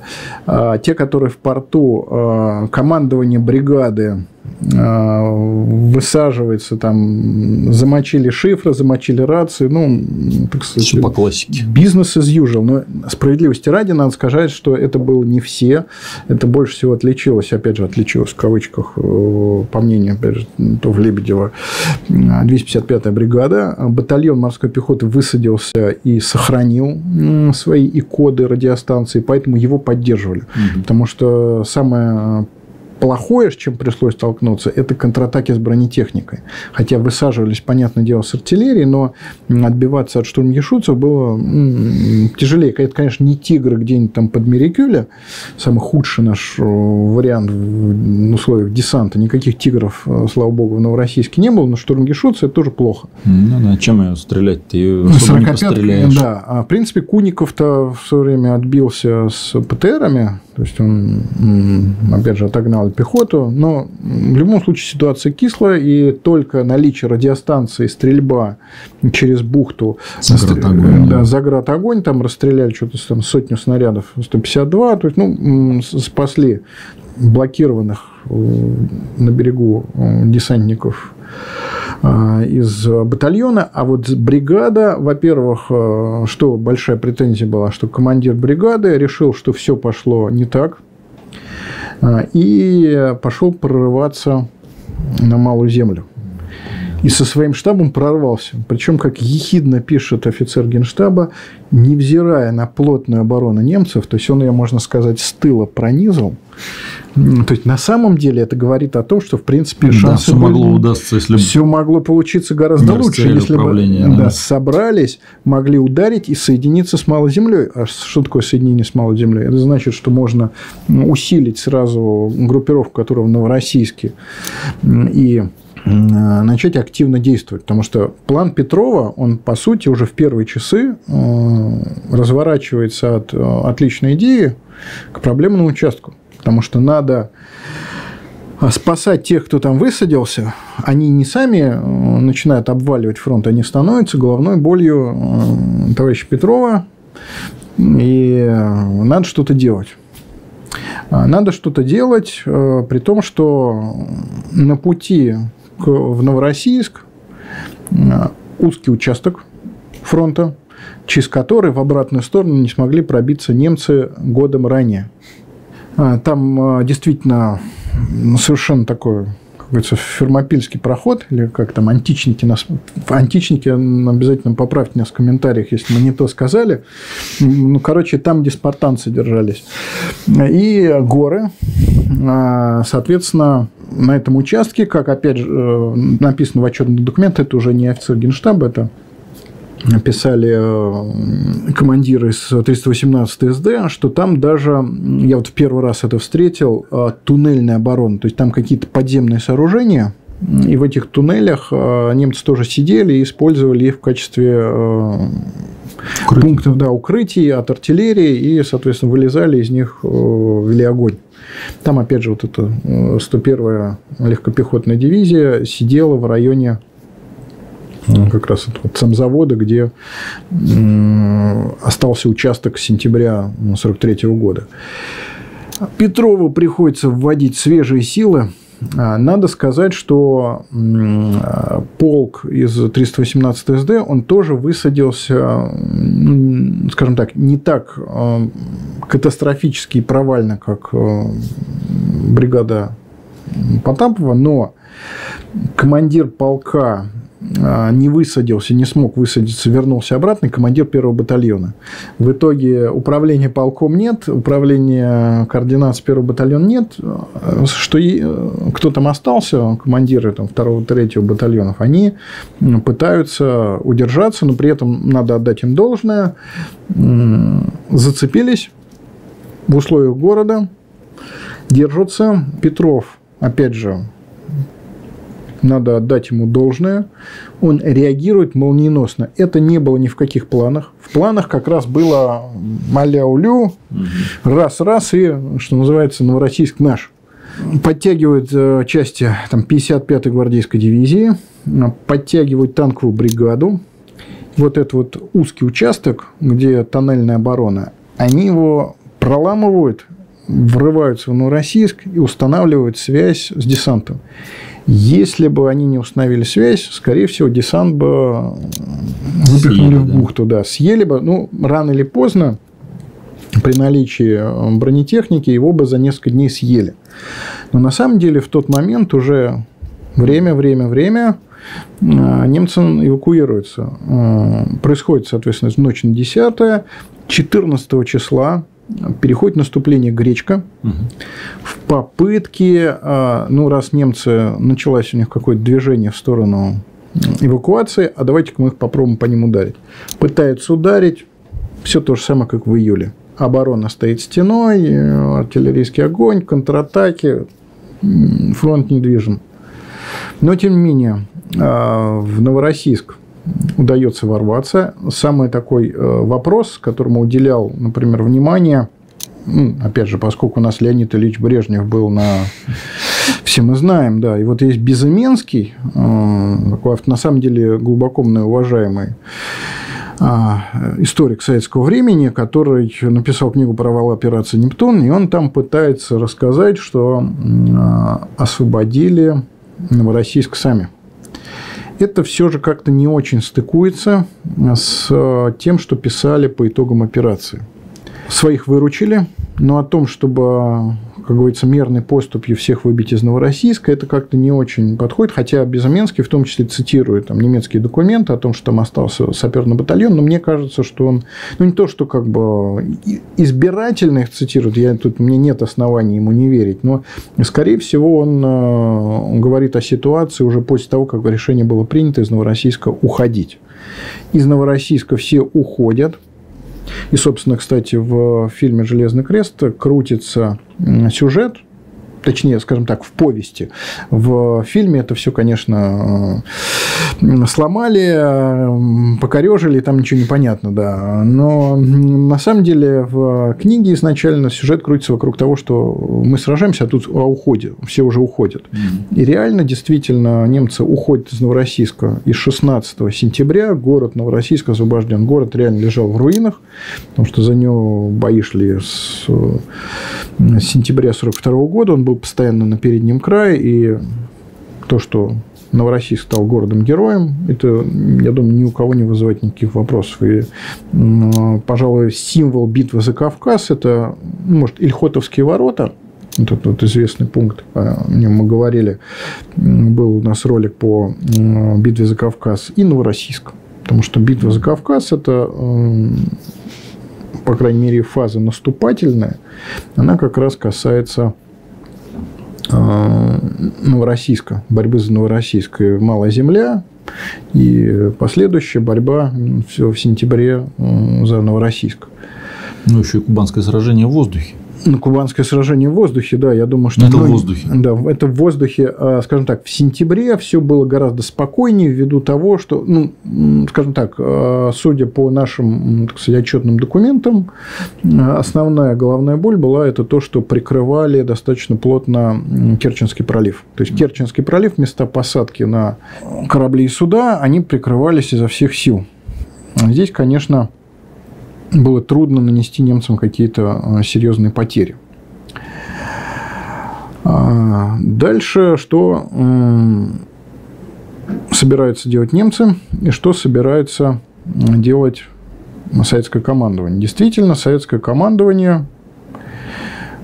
Те, которые в порту, командование бригады высаживается, там, замочили шифры, замочили рации, ну, так сказать, по классике. Бизнес as usual. Но справедливости ради надо сказать, что это было не все. Это больше всего отличилось, опять же, отличилось в кавычках, по мнению, опять же, Тов Лебедева, двести пятьдесят пятая бригада. Батальон морской пехоты высадился и сохранил свои и коды радиостанции, поэтому его поддерживали. Mm-hmm. Потому что самое плохое, с чем пришлось столкнуться, это контратаки с бронетехникой. Хотя высаживались, понятное дело, с артиллерии, но отбиваться от штурм-гешутцев было тяжелее. Это, конечно, не тигры где-нибудь там под Мерикюля, самый худший наш вариант в условиях десанта. Никаких тигров, слава богу, в Новороссийске не было, но штурм-гешутцы – это тоже плохо. Ну да, чем ее стрелять? Ты ее особо не постреляешь. Да, а, в принципе, Куников-то в свое время отбился с ПТРами, то есть он, опять же, отогнал пехоту, но в любом случае ситуация кислая, и только наличие радиостанции, стрельба через бухту, заградогонь, да, заградогонь, там расстреляли что-то там сотню снарядов, сто пятьдесят два, то есть, ну, спасли блокированных на берегу десантников из батальона, а вот бригада, во-первых, что большая претензия была, что командир бригады решил, что все пошло не так, и пошел прорываться на Малую землю. И со своим штабом прорвался. Причем, как ехидно пишет офицер генштаба, невзирая на плотную оборону немцев, то есть он ее, можно сказать, с тыла пронизал. То есть на самом деле это говорит о том, что в принципе шансы да, все были... могло удастся, если все могло получиться гораздо лучше, если бы да, да. собрались, могли ударить и соединиться с Малой землей. А что такое соединение с Малой землей? Это значит, что можно усилить сразу группировку, которая в Новороссийске, и начать активно действовать, потому что план Петрова, он, по сути, уже в первые часы разворачивается от отличной идеи к проблемному участку, потому что надо спасать тех, кто там высадился, они не сами начинают обваливать фронт, они становятся головной болью товарища Петрова, и надо что-то делать. Надо что-то делать, при том, что на пути в Новороссийск узкий участок фронта, через который в обратную сторону не смогли пробиться немцы годом ранее. Там действительно совершенно такой, как говорится, фермопильский проход, или как там античники нас... Античники, обязательно поправьте нас в комментариях, если мы не то сказали. Ну, короче, там, где спартанцы держались. И горы, соответственно, на этом участке, как опять же написано в отчетных документах, это уже не офицер генштаба, это писали командиры из триста восемнадцатой СД, что там даже, я вот в первый раз это встретил, туннельная оборона, то есть там какие-то подземные сооружения, и в этих туннелях немцы тоже сидели и использовали их в качестве Укрытие. пунктов да, укрытий от артиллерии, и, соответственно, вылезали из них, вели огонь. Там, опять же, вот эта сто первая легкопехотная дивизия сидела в районе как раз этого цемзавода, где остался участок с сентября сорок третьего года. Петрову приходится вводить свежие силы. Надо сказать, что полк из триста восемнадцатой СД, он тоже высадился, скажем так, не так катастрофически и провально, как бригада Потапова, но командир полка не высадился, не смог высадиться, вернулся обратно, командир первого батальона. В итоге управления полком нет, управления координацией первого батальона нет, что и, кто там остался, командиры там, второго, третьего батальонов, они пытаются удержаться, но при этом надо отдать им должное, зацепились в условиях города, держатся. Петров, опять же, надо отдать ему должное, он реагирует молниеносно. Это не было ни в каких планах. В планах как раз было маля-улю, раз-раз, и, что называется, Новороссийск наш. Подтягивают части там, пятьдесят пятой гвардейской дивизии, подтягивают танковую бригаду. Вот этот вот узкий участок, где тоннельная оборона, они его проламывают, врываются в Новороссийск и устанавливают связь с десантом. Если бы они не установили связь, скорее всего, десант бы выпихнули в бухту, да. Да, съели бы. Ну, рано или поздно, при наличии бронетехники, его бы за несколько дней съели. Но на самом деле в тот момент уже время, время, время немцы эвакуируются. Происходит, соответственно, ночь на десятое, четырнадцатого числа переходит наступление Гречко. Угу. В попытке, ну, раз немцы, началось у них какое-то движение в сторону эвакуации, а давайте-ка мы их попробуем по ним ударить. Пытаются ударить, все то же самое, как в июле. Оборона стоит стеной, артиллерийский огонь, контратаки, фронт недвижим. Но, тем не менее, в Новороссийск удается ворваться. Самый такой вопрос, которому уделял, например, внимание, ну, опять же, поскольку у нас Леонид Ильич Брежнев был на... Все мы знаем, да. И вот есть Безыменский, такой, на самом деле, глубоко многоуважаемый историк советского времени, который написал книгу «Провал операции Нептун», и он там пытается рассказать, что освободили Новороссийск сами. это все же как-то не очень стыкуется с тем, что писали по итогам операции. Своих выручили, но о том, чтобы, как говорится, мерной поступью всех выбить из Новороссийска, это как-то не очень подходит, хотя Безыменский в том числе цитирует там немецкие документы о том, что там остался саперный батальон, но мне кажется, что он, ну, не то, что как бы избирательно их цитирует, я тут, мне нет оснований ему не верить, но, скорее всего, он, он говорит о ситуации уже после того, как решение было принято из Новороссийска уходить. Из Новороссийска все уходят. И, собственно, кстати, в фильме «Железный крест» крутится сюжет, точнее, скажем так, в повести. В фильме это все, конечно, сломали, покорежили, там ничего не понятно, да. Но на самом деле в книге изначально сюжет крутится вокруг того, что мы сражаемся, а тут о уходе, все уже уходят. И реально, действительно, немцы уходят из Новороссийска. И шестнадцатого сентября город Новороссийск освобожден. Город реально лежал в руинах, потому что за него бои шли с сентября сорок второго года. Он был постоянно на переднем крае, и то, что Новороссийск стал городом-героем, это, я думаю, ни у кого не вызывает никаких вопросов. И, пожалуй, символ битвы за Кавказ – это, может, Ильхотовские ворота, вот этот вот известный пункт, о нем мы говорили, был у нас ролик по битве за Кавказ, и Новороссийск, потому что битва за Кавказ – это… по крайней мере, фаза наступательная, она как раз касается э, Новороссийска, борьбы за Новороссийск, и Малая земля, и последующая борьба все в сентябре э, за Новороссийск. Ну, еще и Кубанское сражение в воздухе. Ну, Кубанское сражение в воздухе, да, я думаю, что… Это в воздухе. Да, это в воздухе, скажем так, в сентябре все было гораздо спокойнее ввиду того, что, ну, скажем так, судя по нашим, так сказать, отчетным документам, основная головная боль была это то, что прикрывали достаточно плотно Керченский пролив. То есть, Керченский пролив, места посадки на корабли и суда, они прикрывались изо всех сил. Здесь, конечно… было трудно нанести немцам какие-то серьезные потери. Дальше, что собираются делать немцы и что собирается делать советское командование. Действительно, советское командование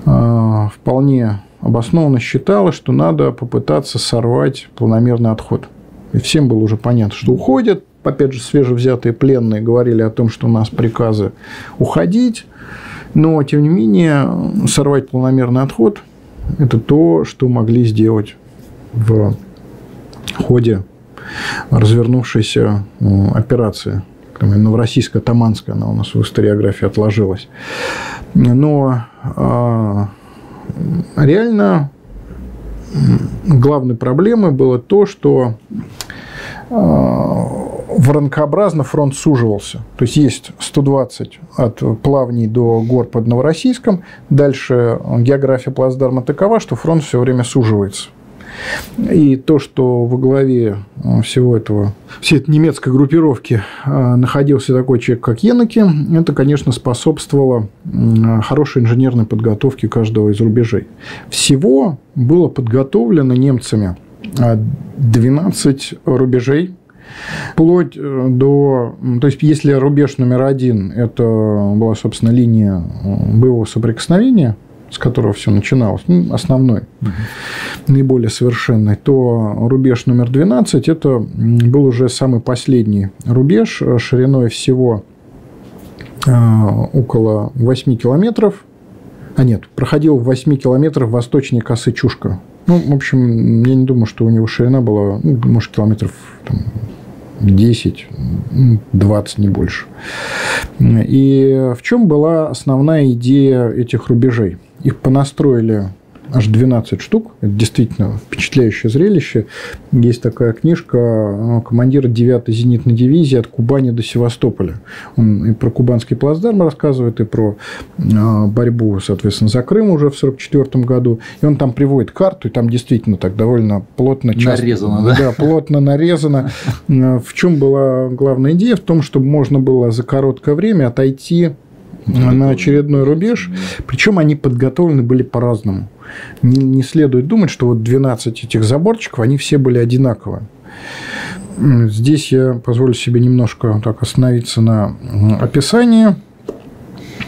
вполне обоснованно считало, что надо попытаться сорвать планомерный отход. И всем было уже понятно, что уходят. Опять же, свежевзятые пленные говорили о том, что у нас приказы уходить, но, тем не менее, сорвать планомерный отход – это то, что могли сделать в ходе развернувшейся операции. Новороссийско-Таманская, она у нас в историографии отложилась. Но реально главной проблемой было то, что… воронкообразно фронт суживался. То есть, есть сто двадцать от Плавней до гор под Новороссийском. Дальше география плацдарма такова, что фронт все время суживается. И то, что во главе всего этого, всей этой немецкой группировки находился такой человек, как Енаки, это, конечно, способствовало хорошей инженерной подготовке каждого из рубежей. Всего было подготовлено немцами двенадцать рубежей. Вплоть до… То есть, если рубеж номер один – это была, собственно, линия боевого соприкосновения, с которого все начиналось, ну, основной, угу. наиболее совершенный, то рубеж номер двенадцать – это был уже самый последний рубеж шириной всего около восьми километров. А нет, проходил восемь километров восточнее Косачушка. Ну, в общем, я не думаю, что у него ширина была, ну, может, километров там, десять-двадцать, не больше. И в чем была основная идея этих рубежей? Их понастроили аж двенадцать штук. Это действительно впечатляющее зрелище. Есть такая книжка командира девятой зенитной дивизии от Кубани до Севастополя. Он и про Кубанский плацдарм рассказывает, и про борьбу, соответственно, за Крым уже в сорок четвёртом году. И он там приводит карту, и там действительно так довольно плотно… Часто, нарезано, да? Да, плотно нарезано. В чем была главная идея? В том, чтобы можно было за короткое время отойти на очередной рубеж. Причем они подготовлены были по-разному. Не, не следует думать, что вот двенадцать этих заборчиков, они все были одинаковы. Здесь я позволю себе немножко так остановиться на описании.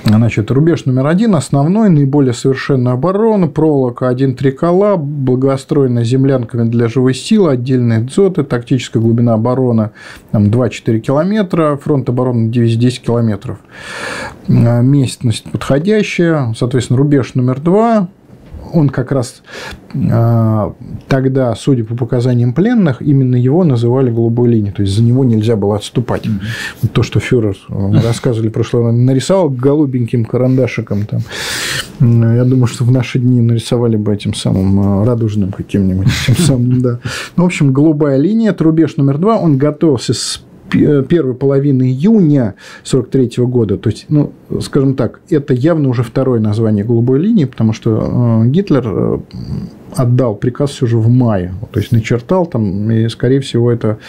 Значит, рубеж номер один, основной, наиболее совершенная оборона, проволока один-три кола, благоустроена землянками для живой силы, отдельные дзоты, тактическая глубина обороны два-четыре километра, фронт обороны дивизии десять километров. Местность подходящая, соответственно, рубеж номер два. Он как раз э, тогда, судя по показаниям пленных, именно его называли голубой линией. То есть, за него нельзя было отступать. Mm-hmm. Вот то, что фюрер, мы рассказывали в прошлом, нарисовал голубеньким карандашиком. Там. Я думаю, что в наши дни нарисовали бы этим самым радужным каким-нибудь. Да. Ну, в общем, голубая линия, это рубеж номер два. Он готовился с первой половины июня сорок третьего года, то есть, ну, скажем так, это явно уже второе название голубой линии, потому что Гитлер отдал приказ все же в мае, то есть начертал там, и, скорее всего, это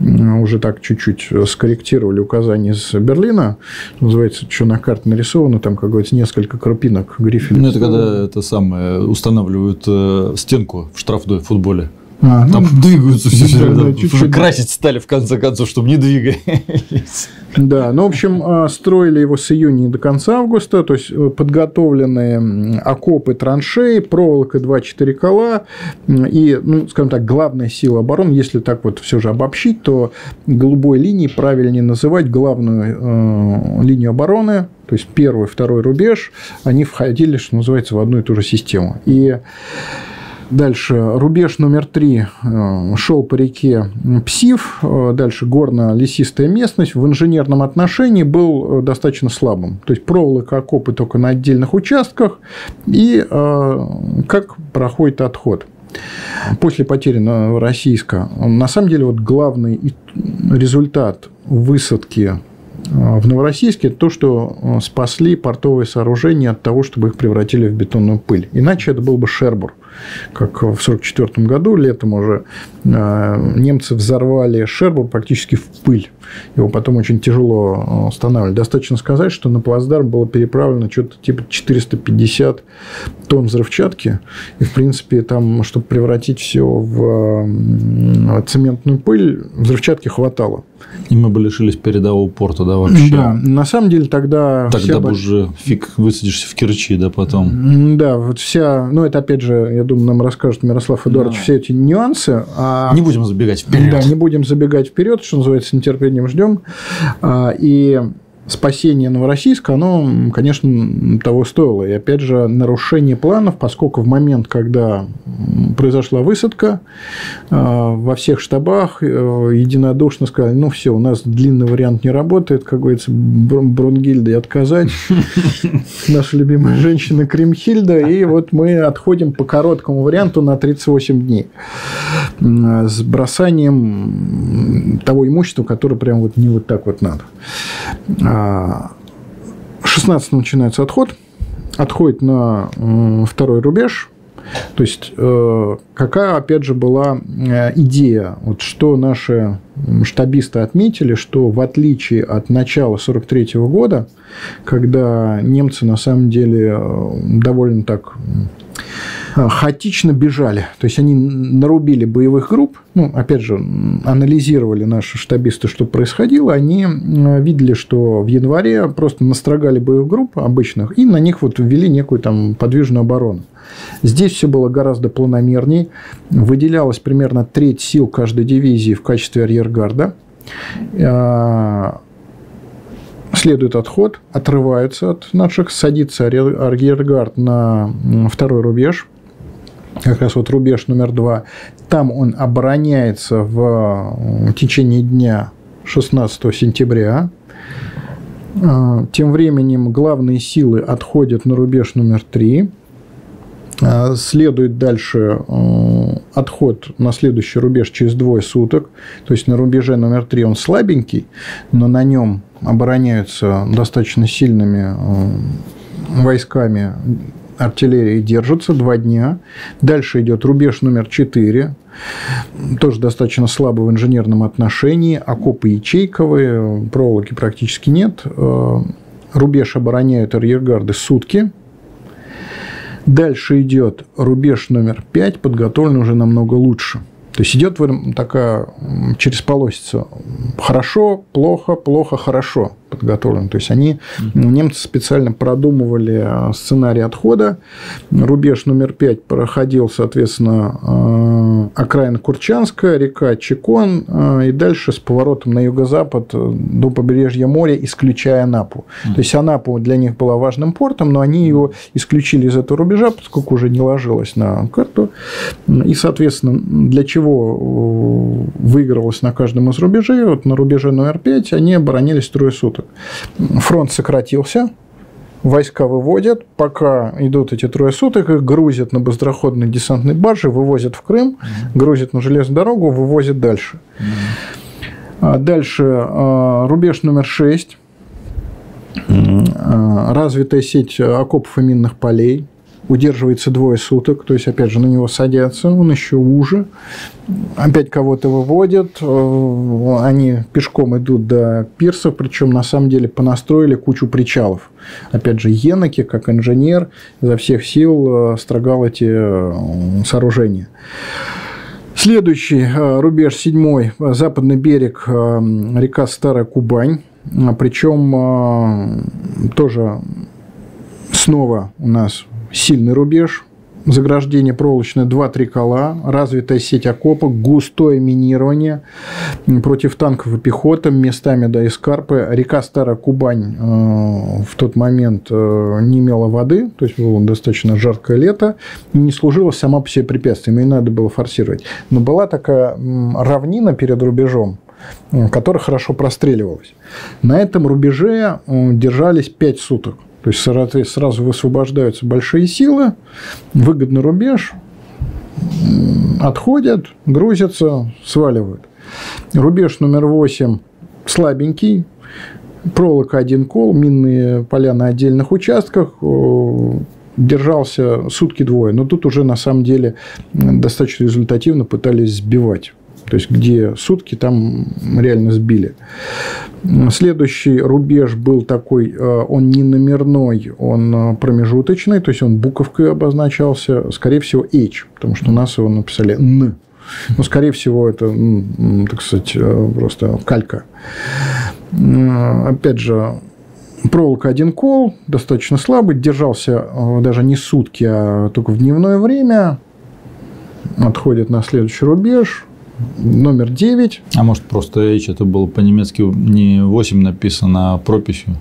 уже так чуть-чуть скорректировали указания из Берлина, называется, что на карте нарисовано, там, как говорится, несколько крапинок грифеля. Ну, это когда это самое, устанавливают стенку в штрафной в футболе. А, там ну, двигаются все, да, да, красить стали в конце концов, чтобы не двигались. Да, ну, в общем, строили его с июня до конца августа, то есть подготовленные окопы, траншеи, проволока два-четыре кола и, ну, скажем так, главная сила обороны, если так вот все же обобщить, то голубой линией правильнее называть главную э, линию обороны, то есть первый, второй рубеж, они входили, что называется, в одну и ту же систему. И дальше рубеж номер три шел по реке Псив, дальше горно-лесистая местность, в инженерном отношении был достаточно слабым. То есть проволока, окопы только на отдельных участках, и как проходит отход. После потери Новороссийска, на самом деле, вот главный результат высадки в Новороссийске то, что спасли портовые сооружения от того, чтобы их превратили в бетонную пыль. Иначе это был бы Шербур, как в сорок четвёртом году, летом уже немцы взорвали Шербур практически в пыль. Его потом очень тяжело устанавливали. Достаточно сказать, что на плацдарм было переправлено что-то типа четыреста пятьдесят тонн взрывчатки. И, в принципе, там, чтобы превратить все в цементную пыль, взрывчатки хватало. И мы бы лишились передового порта, да, вообще? Да, на самом деле тогда... Тогда бы уже фиг высадишься в Керчи, да, потом. Да, вот вся... Ну, это, опять же, я думаю, нам расскажет Мирослав Эдуардович, да, все эти нюансы. А... Не будем забегать вперед. Да, не будем забегать вперед, что называется, с нетерпением ждем. И спасение Новороссийска, оно, конечно, того стоило. И, опять же, нарушение планов, поскольку в момент, когда произошла высадка, во всех штабах единодушно сказали, ну, все, у нас длинный вариант не работает, как говорится, Брунгильда и отказать. Наша любимая женщина Кримхильда. И вот мы отходим по короткому варианту на тридцать восемь дней с бросанием того имущества, которое прям вот не вот так вот надо. шестнадцатого начинается отход, отходит на второй рубеж, то есть какая, опять же, была идея, вот что наши штабисты отметили, что в отличие от начала сорок третьего года, когда немцы на самом деле довольно так хаотично бежали, то есть они нарубили боевых групп, ну, опять же, анализировали наши штабисты, что происходило, они видели, что в январе просто настрогали боевых групп обычных и на них вот ввели некую там подвижную оборону. Здесь все было гораздо планомерней, выделялась примерно треть сил каждой дивизии в качестве арьергарда. Следует отход, отрываются от наших, садится арьергард на второй рубеж, как раз вот рубеж номер два. Там он обороняется в течение дня шестнадцатого сентября. Тем временем главные силы отходят на рубеж номер три. Следует дальше отход на следующий рубеж через двое суток. То есть на рубеже номер три он слабенький, но на нем обороняются достаточно сильными войсками артиллерии, держатся два дня. Дальше идет рубеж номер четыре. Тоже достаточно слабо в инженерном отношении. Окопы ячейковые, проволоки практически нет. Рубеж обороняют арьергарды сутки. Дальше идет рубеж номер пять, подготовлен уже намного лучше. То есть идет такая через полосицу хорошо, плохо, плохо, хорошо подготовлен. То есть они, немцы специально продумывали сценарий отхода. Рубеж номер пять проходил, соответственно, окраина Курчанска, река Чекон, и дальше с поворотом на юго-запад до побережья моря, исключая Анапу. То есть Анапа для них была важным портом, но они его исключили из этого рубежа, поскольку уже не ложилось на карту. И, соответственно, для чего выигрывалось на каждом из рубежей? Вот на рубеже номер пять они оборонились трое суток. Фронт сократился, войска выводят, пока идут эти трое суток, их грузят на быстроходные десантные баржи, вывозят в Крым, грузят на железную дорогу, вывозят дальше. Дальше рубеж номер шесть, развитая сеть окопов и минных полей. Удерживается двое суток, то есть, опять же, на него садятся, он еще уже. Опять кого-то выводят, они пешком идут до пирса, причем, на самом деле, понастроили кучу причалов. Опять же, Енаки, как инженер, изо всех сил строгал эти сооружения. Следующий рубеж, седьмой, западный берег, река Старая Кубань, причем тоже снова у нас... Сильный рубеж, заграждение проволочное, два-три кола, развитая сеть окопок, густое минирование, против танков и пехоты, местами до эскарпы. Река Старая Кубань э, в тот момент э, не имела воды, то есть было достаточно жаркое лето, и не служила сама по себе препятствием, ее надо было форсировать. Но была такая равнина перед рубежом, которая хорошо простреливалась. На этом рубеже э, держались пять суток. То есть сразу высвобождаются большие силы, выгодный рубеж, отходят, грузятся, сваливают. Рубеж номер восемь слабенький, проволока один кол, минные поля на отдельных участках, держался сутки-двое. Но тут уже на самом деле достаточно результативно пытались сбивать. То есть, где сутки, там реально сбили. Следующий рубеж был такой, он не номерной, он промежуточный, то есть, он буковкой обозначался, скорее всего, H, потому что у нас его написали Н. Но, скорее всего, это, так сказать, просто калька. Опять же, проволока один кол, достаточно слабый, держался даже не сутки, а только в дневное время. Отходит на следующий рубеж. Номер девять. А может, просто H это было по-немецки не восемь написано, а прописью?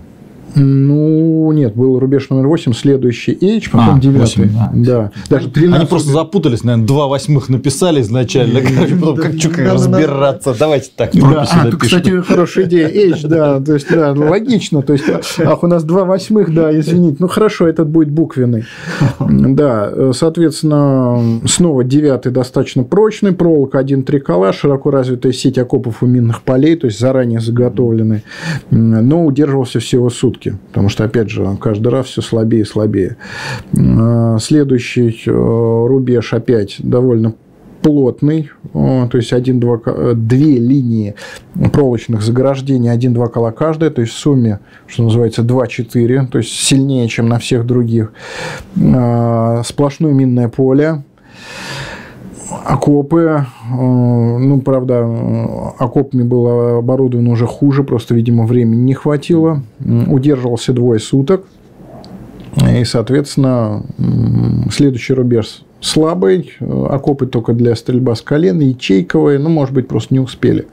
Ну, нет, был рубеж номер восемь, следующий H, потом а, девятый. восемь, да. Да. Даже тринадцать... Они просто запутались, наверное, два восьмых написали изначально, потом как чука разбираться, давайте так, прописью напишем. Кстати, хорошая идея, H, да, то есть, да, логично, то есть, ах, у нас два восьмых, да, извините, ну, хорошо, этот будет буквенный. Да, соответственно, снова девятый достаточно прочный, проволока один-три кола, широко развитая сеть окопов и минных полей, то есть, заранее заготовленный, но удерживался всего сутки. Потому что, опять же, каждый раз все слабее и слабее. Следующий рубеж опять довольно плотный, то есть один-два, две линии проволочных заграждений, один-два кола каждая, то есть в сумме, что называется, два-четыре, то есть сильнее, чем на всех других. Сплошное минное поле. Окопы, ну, правда, окопами было оборудовано уже хуже, просто, видимо, времени не хватило. Удерживался двое суток, и, соответственно, следующий рубеж слабый, окопы только для стрельба с колен, ячейковые, ну, может быть, просто не успели.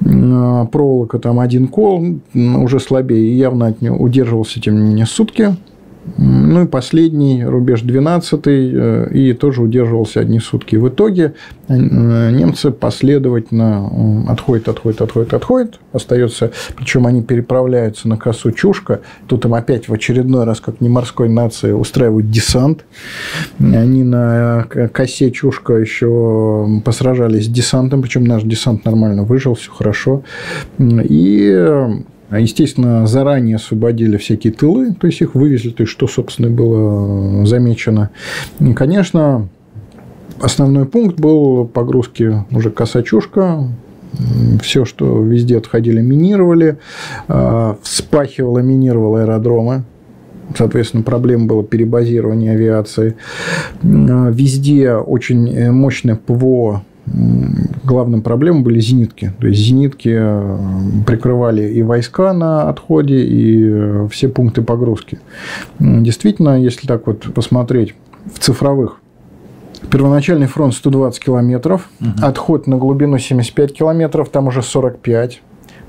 Проволока там один кол, уже слабее, явно от него удерживался, тем не менее, сутки. Ну и последний, рубеж двенадцатый, и тоже удерживался одни сутки. В итоге немцы последовательно отходят, отходят, отходят, отходят. Остается, причем они переправляются на Косачушка. Тут им опять в очередной раз, как не морской нации, устраивают десант. Они на Косачушка еще посражались с десантом, причем наш десант нормально выжил, все хорошо. И... Естественно, заранее освободили всякие тылы, то есть их вывезли, то есть что, собственно, было замечено. И, конечно, основной пункт был погрузки уже Косачушка. Все, что везде отходили, минировали, вспахивало, минировало аэродромы. Соответственно, проблема была перебазирование авиации. Везде очень мощное ПВО главным проблемой были зенитки. То есть зенитки прикрывали и войска на отходе, и все пункты погрузки. Действительно, если так вот посмотреть в цифровых, первоначальный фронт сто двадцать километров, угу. Отход на глубину семьдесят пять километров, там уже сорок пять.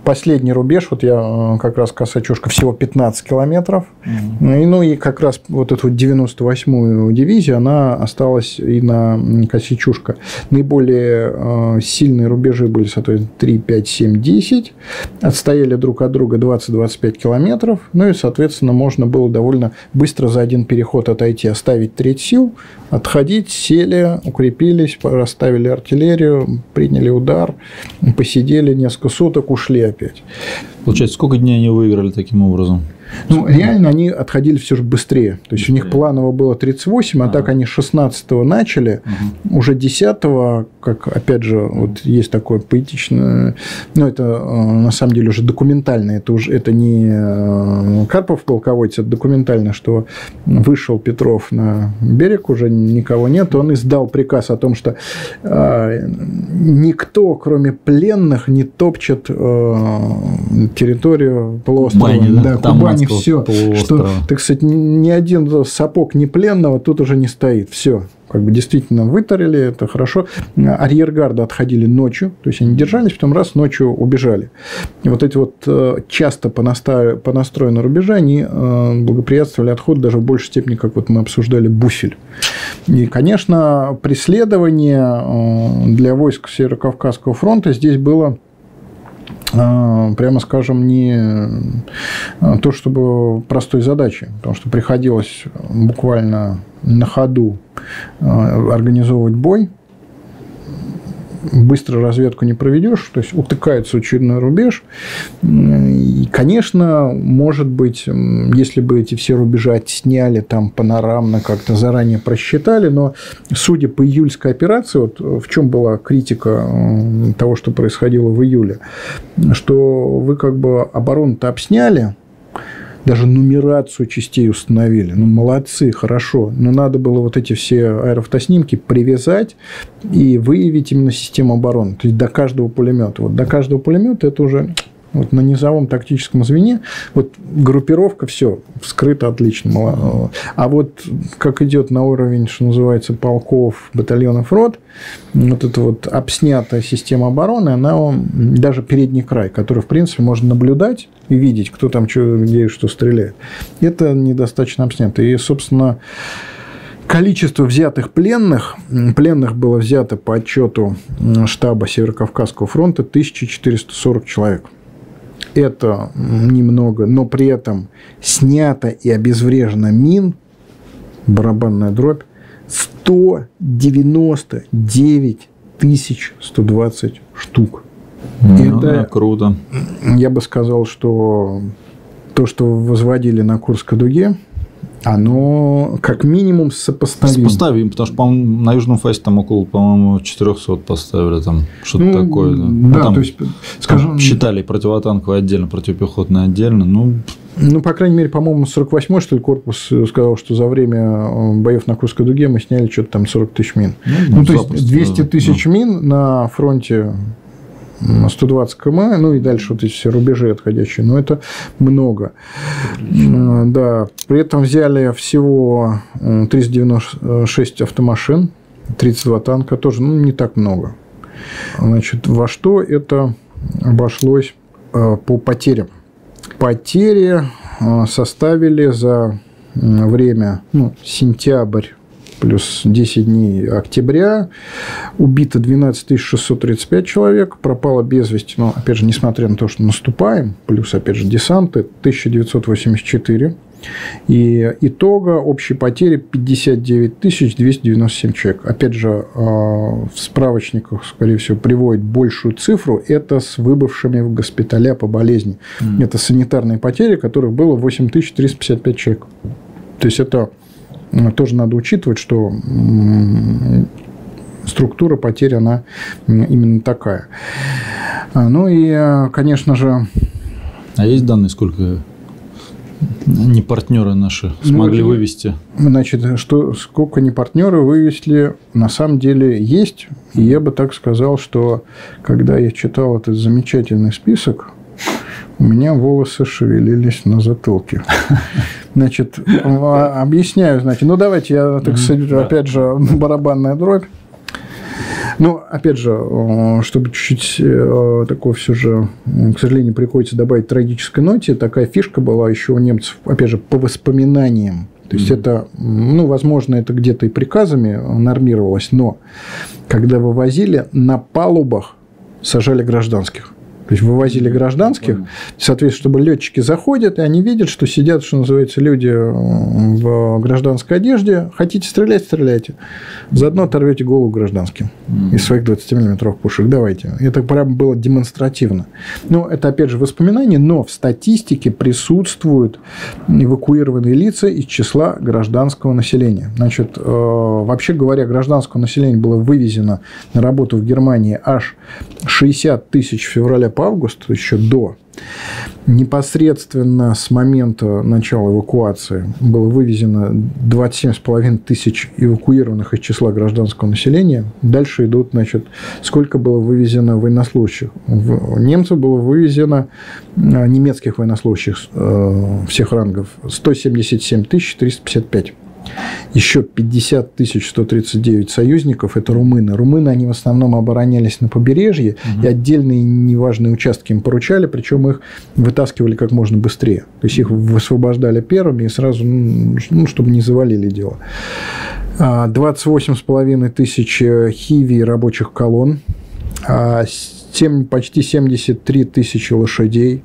Последний рубеж, вот я как раз Косачушка, всего пятнадцать километров. Mm-hmm. И, ну и как раз вот эту девяносто восьмую дивизию, она осталась и на Косачушка. Наиболее э, сильные рубежи были, соответственно, три, пять, семь, десять. Отстояли друг от друга двадцать-двадцать пять километров. Ну и, соответственно, можно было довольно быстро за один переход отойти, оставить треть сил, отходить, сели, укрепились, расставили артиллерию, приняли удар, посидели несколько суток, ушли опять. Получается, сколько дней они выиграли таким образом? Ну, реально они отходили все же быстрее. То есть, быстрее. У них планово было тридцать восемь, а, а так они шестнадцатого начали, угу. Уже десятого, как, опять же, вот есть такое поэтичное, ну, это на самом деле уже документально, это уже это не Карпов полководец, это документально, что вышел Петров на берег, уже никого нет, он издал приказ о том, что э, никто, кроме пленных, не топчет э, территорию полуострова. Кубани, да, да, Кубани. Не все, что, так сказать, ни один сапог не пленного тут уже не стоит. Все, как бы действительно вытарили, это хорошо. Арьергарда отходили ночью, то есть они держались, потом раз ночью убежали. И вот эти вот часто по настроенной рубежи, они благоприятствовали отходу даже в большей степени, как вот мы обсуждали Бусель. И, конечно, преследование для войск Северо-Кавказского фронта здесь было, прямо скажем, не то чтобы простой задачей, потому что приходилось буквально на ходу организовывать бой. Быстро разведку не проведешь, то есть утыкается очередной рубеж. И, конечно, может быть, если бы эти все рубежи отсняли там панорамно, как-то заранее просчитали, но судя по июльской операции, вот в чем была критика того, что происходило в июле, что вы как бы оборону-то обсняли, даже нумерацию частей установили. Ну, молодцы, хорошо. Но надо было вот эти все аэрофотоснимки привязать и выявить именно систему обороны. То есть, до каждого пулемета. Вот до каждого пулемета это уже вот на низовом тактическом звене. Вот группировка, все, вскрыта отлично. А вот как идет на уровень, что называется, полков, батальонов, рот, вот эта вот обснятая система обороны, она даже передний край, который, в принципе, можно наблюдать и видеть, кто там что, где и что стреляет. Это недостаточно обснято. И, собственно, количество взятых пленных, пленных было взято по отчету штаба Северо-Кавказского фронта тысяча четыреста сорок человек. Это немного, но при этом снято и обезврежено мин, барабанная дробь, сто девяносто девять тысяч сто двадцать штук. Ну, это круто. Я бы сказал, что то, что возводили на Курской дуге, оно как минимум сопоставимо. Сопоставим, потому что на Южном фасе там около, по-моему, четырёхсот поставили, там что-то ну, такое. Да, ну, да там, то есть, скажем, считали противотанковые отдельно, противопехотные отдельно, ну. Ну, по крайней мере, по-моему, сорок восьмой, что ли, корпус сказал, что за время боев на Курской дуге мы сняли что-то там сорок тысяч мин. Ну, ну то есть, двести тысяч да. мин на фронте сто двадцать километров, ну и дальше вот эти все рубежи отходящие, но это много. Отлично. Да, при этом взяли всего триста девяносто шесть автомашин, тридцать два танка, тоже ну, не так много. Значит, во что это обошлось по потерям? Потери составили за время ну, сентябрь плюс десять дней октября, убито двенадцать тысяч шестьсот тридцать пять человек, пропало без вести, но, опять же, несмотря на то, что наступаем, плюс, опять же, десанты, тысяча девятьсот восемьдесят четыре, и итога общей потери пятьдесят девять тысяч двести девяносто семь человек. Опять же, в справочниках, скорее всего, приводят большую цифру, это с выбывшими в госпиталя по болезни. Mm. Это санитарные потери, которых было восемь тысяч триста пятьдесят пять человек. То есть, это тоже надо учитывать, что структура потерь, она именно такая. Ну и, конечно же… А есть данные, сколько Не партнеры наши смогли ну, вывести. Значит, что, сколько не партнеры вывезли, на самом деле есть. И я бы так сказал, что когда я читал этот замечательный список, у меня волосы шевелились на затылке. Значит, объясняю, значит, ну давайте я так сойду, опять же, барабанная дробь. Но, опять же, чтобы чуть-чуть такого все же, к сожалению, приходится добавить трагической ноте, такая фишка была еще у немцев, опять же, по воспоминаниям. То есть, mm-hmm. это, ну, возможно, это где-то и приказами нормировалось, но когда вывозили, на палубах сажали гражданских. То есть, вывозили гражданских, соответственно, чтобы летчики заходят, и они видят, что сидят, что называется, люди в гражданской одежде. Хотите стрелять, стреляйте. Заодно оторвете голову гражданским mm-hmm. из своих двадцатимиллиметровых пушек. Давайте. Это прям было демонстративно. Ну, это, опять же, воспоминания, но в статистике присутствуют эвакуированные лица из числа гражданского населения. Значит, вообще говоря, гражданского населения было вывезено на работу в Германии аж шестьдесят тысяч в феврале август, еще до. Непосредственно с момента начала эвакуации было вывезено двадцать семь с половиной тысяч эвакуированных из числа гражданского населения. Дальше идут, значит, сколько было вывезено военнослужащих. Немцев было вывезено, немецких военнослужащих всех рангов, сто семьдесят семь тысяч триста пятьдесят пять. Еще пятьдесят тысяч сто тридцать девять союзников – это румыны. Румыны, они в основном оборонялись на побережье, угу. и отдельные неважные участки им поручали, причем их вытаскивали как можно быстрее. То есть, их высвобождали первыми и сразу, ну, чтобы не завалили дело. двадцать восемь с половиной тысяч хиви рабочих колонн. Почти семьдесят три тысячи лошадей.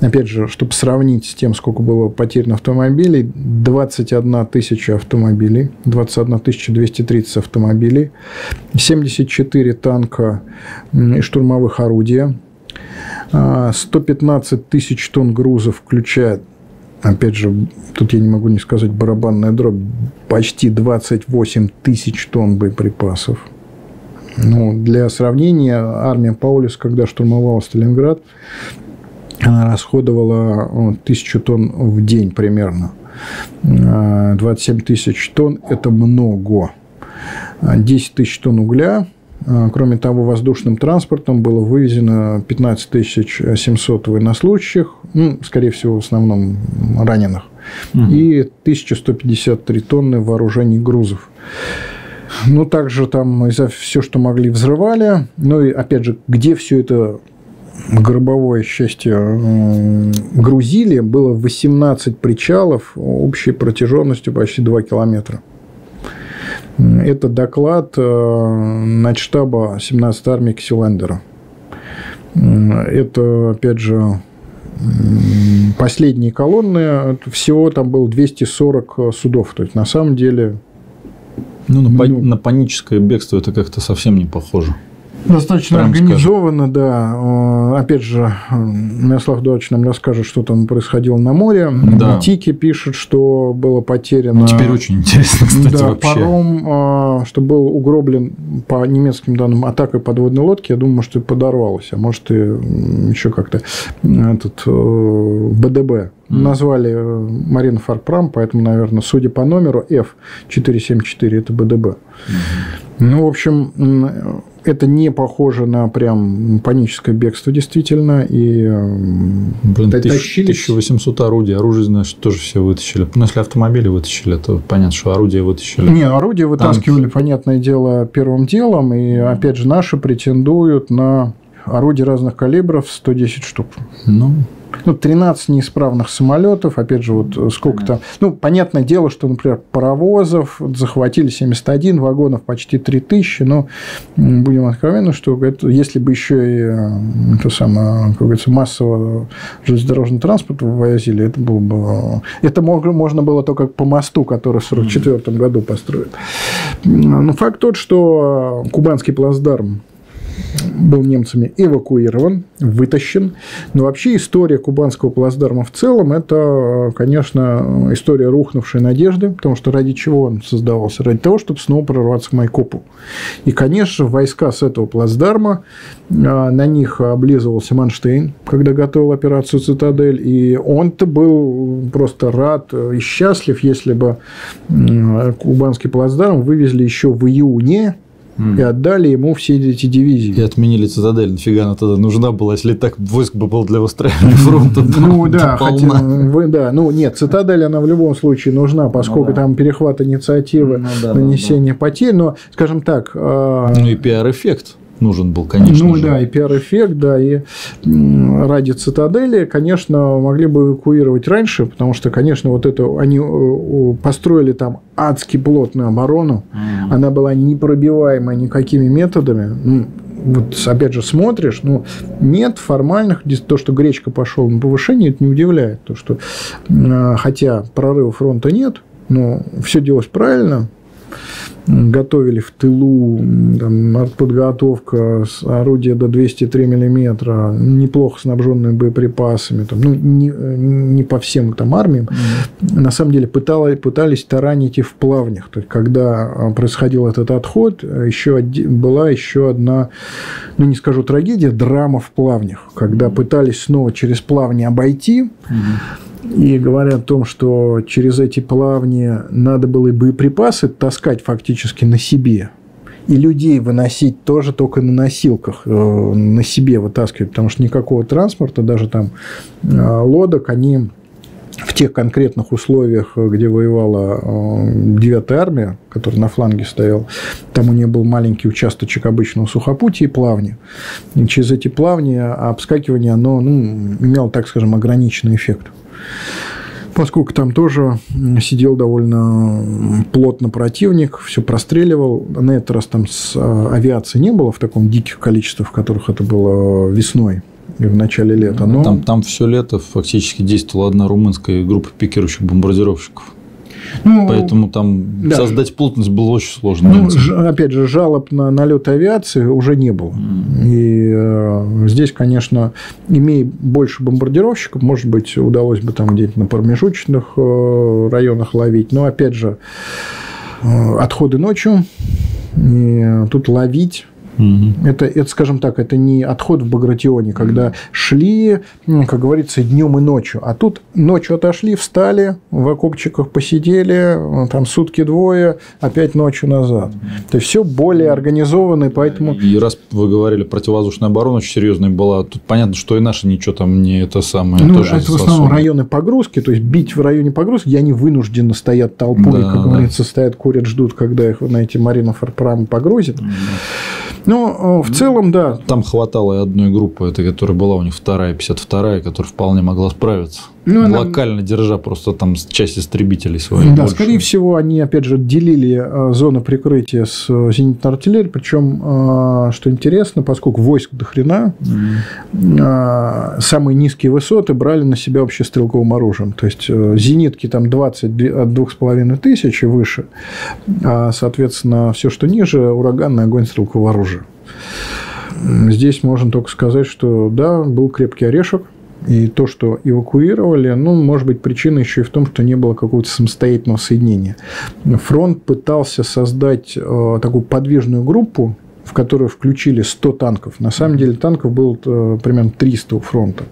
Опять же, чтобы сравнить с тем, сколько было потеряно автомобилей, двадцать одна тысяча автомобилей, двадцать одна тысяча двести тридцать автомобилей, семьдесят четыре танка и штурмовых орудия, сто пятнадцать тысяч тонн грузов, включая, опять же, тут я не могу не сказать, барабанная дробь, почти двадцать восемь тысяч тонн боеприпасов. Ну, для сравнения, армия Паулюс, когда штурмовала Сталинград, она расходовала тысячу тонн в день примерно. двадцать семь тысяч тонн – это много. десять тысяч тонн угля. Кроме того, воздушным транспортом было вывезено пятнадцать тысяч семьсот военнослужащих, ну, скорее всего, в основном раненых, угу. и тысяча сто пятьдесят три тонны вооружений и грузов. Ну, также там все, что могли, взрывали. Ну, и, опять же, где все это гробовое счастье грузили, было восемнадцать причалов общей протяженностью почти два километра. Это доклад начштаба семнадцатой армии Ксилендера. Это, опять же, последние колонны. Всего там было двести сорок судов. То есть, на самом деле... Ну, на, ну, на паническое бегство это как-то совсем не похоже. Достаточно организованно, скажем. Да. Опять же, Мирослав Эдуардович нам расскажет, что там происходило на море. Да. Тики пишет, что было потеряно... Теперь очень интересно, кстати, да, вообще. Паром, что был угроблен, по немецким данным, атакой подводной лодки. Я думаю, что и подорвалось, а может, и еще как-то этот БДБ. Назвали Маринфарпром, поэтому, наверное, судя по номеру эф четыреста семьдесят четыре, это БДБ. Угу. Ну, в общем, это не похоже на прям паническое бегство, действительно. И блин, тысяча восемьсот орудий. Оружие, значит, тоже все вытащили. Ну, если автомобили вытащили, то понятно, что орудия вытащили. Не, орудия вытаскивали, танки, понятное дело, первым делом. И, опять же, наши претендуют на орудия разных калибров сто десять штук. Ну... Ну, тринадцать неисправных самолетов, опять же, вот сколько-то... Ну, понятное дело, что, например, паровозов захватили семьдесят один, вагонов почти три тысячи, но будем откровенны, что это, если бы еще и то самое, как говорится, массового железнодорожного транспорта вывозили, это было бы... Это можно было только по мосту, который в сорок четвёртом году построен. Но факт тот, что Кубанский плацдарм был немцами эвакуирован, вытащен. Но вообще история Кубанского плацдарма в целом – это, конечно, история рухнувшей надежды, потому что ради чего он создавался? Ради того, чтобы снова прорваться к Майкопу. И, конечно, войска с этого плацдарма, на них облизывался Манштейн, когда готовил операцию «Цитадель», и он-то был просто рад и счастлив, если бы Кубанский плацдарм вывезли еще в июне, и отдали ему все эти дивизии. И отменили «Цитадель». Нафига она тогда нужна была, если так войск бы было для выстраивания фронта? Ну, да, хотя, вы, да. Ну, нет, «Цитадель» она в любом случае нужна, поскольку ну, да. там перехват инициативы, ну, да, нанесение да, да. потерь, но, скажем так… Э... Ну, и пиар-эффект нужен был, конечно Ну, же. Да, и пиар-эффект, да, и ради «Цитадели», конечно, могли бы эвакуировать раньше, потому что, конечно, вот это, они построили там адски плотную оборону, mm. она была непробиваема никакими методами. Вот, опять же, смотришь, ну, нет формальных, то, что Гречко пошел на повышение, это не удивляет, то, что, хотя прорыва фронта нет, но все делалось правильно, готовили в тылу, там, подготовка орудия до двести три миллиметра, неплохо снабженные боеприпасами, там, ну, не, не по всем там, армиям, mm-hmm. на самом деле пытались, пытались таранить и в плавнях. То есть, когда происходил этот отход, еще была еще одна, ну, не скажу трагедия, драма в плавнях, когда пытались снова через плавни обойти, mm-hmm. и говорят о том, что через эти плавни надо было и боеприпасы таскать фактически на себе, и людей выносить тоже только на носилках, э, на себе вытаскивать, потому что никакого транспорта, даже там э, лодок, они в тех конкретных условиях, где воевала девятая армия, которая на фланге стояла, там у нее был маленький участочек обычного сухопутия и плавни. И через эти плавни обскакивание оно, ну, имело, так скажем, ограниченный эффект. Поскольку там тоже сидел довольно плотно противник, все простреливал. На этот раз там с авиации не было в таком диких количествах, в которых это было весной и в начале лета. Но... Там, там все лето фактически действовала одна румынская группа пикирующих-бомбардировщиков. Ну, поэтому там да. создать плотность было очень сложно. Ну, ж, опять же, жалоб на налет авиации уже не было. Mm. И э, здесь, конечно, имея больше бомбардировщиков, может быть, удалось бы там где-то на промежуточных э, районах ловить. Но, опять же, э, отходы ночью, и тут ловить... Это, это, скажем так, это не отход в Багратионе, когда шли, как говорится, днем и ночью. А тут ночью отошли, встали, в окопчиках посидели, там сутки двое, опять ночью назад. То есть, все более организованно, поэтому... И раз вы говорили, противовоздушная оборона очень серьезная была, тут понятно, что и наши ничего там не это самое. Ну, тоже это в основном районы погрузки, то есть, бить в районе погрузки, и они вынуждены стоят толпой, да, как да. говорится, стоят, курят, ждут, когда их на эти маринов-форпрамы погрузят. Да. Ну, в целом, да. Там хватало и одной группы, это, которая была у них вторая, пятьдесят вторая, которая вполне могла справиться. Ну, она... Локально держа просто там часть истребителей своих. Да, больше. Скорее всего, они, опять же, делили зону прикрытия с зенитной артиллерией. Причем, что интересно, поскольку войск до хрена, mm. самые низкие высоты брали на себя вообще стрелковым оружием. То есть, зенитки там двадцать от двух с половиной тысяч и выше. А, соответственно, все, что ниже, ураганный огонь стрелкового оружия. Здесь можно только сказать, что да, был крепкий орешек. И то, что эвакуировали, ну, может быть, причина еще и в том, что не было какого-то самостоятельного соединения. Фронт пытался создать э, такую подвижную группу, в которую включили сто танков. На самом деле, танков было э, примерно триста у фронта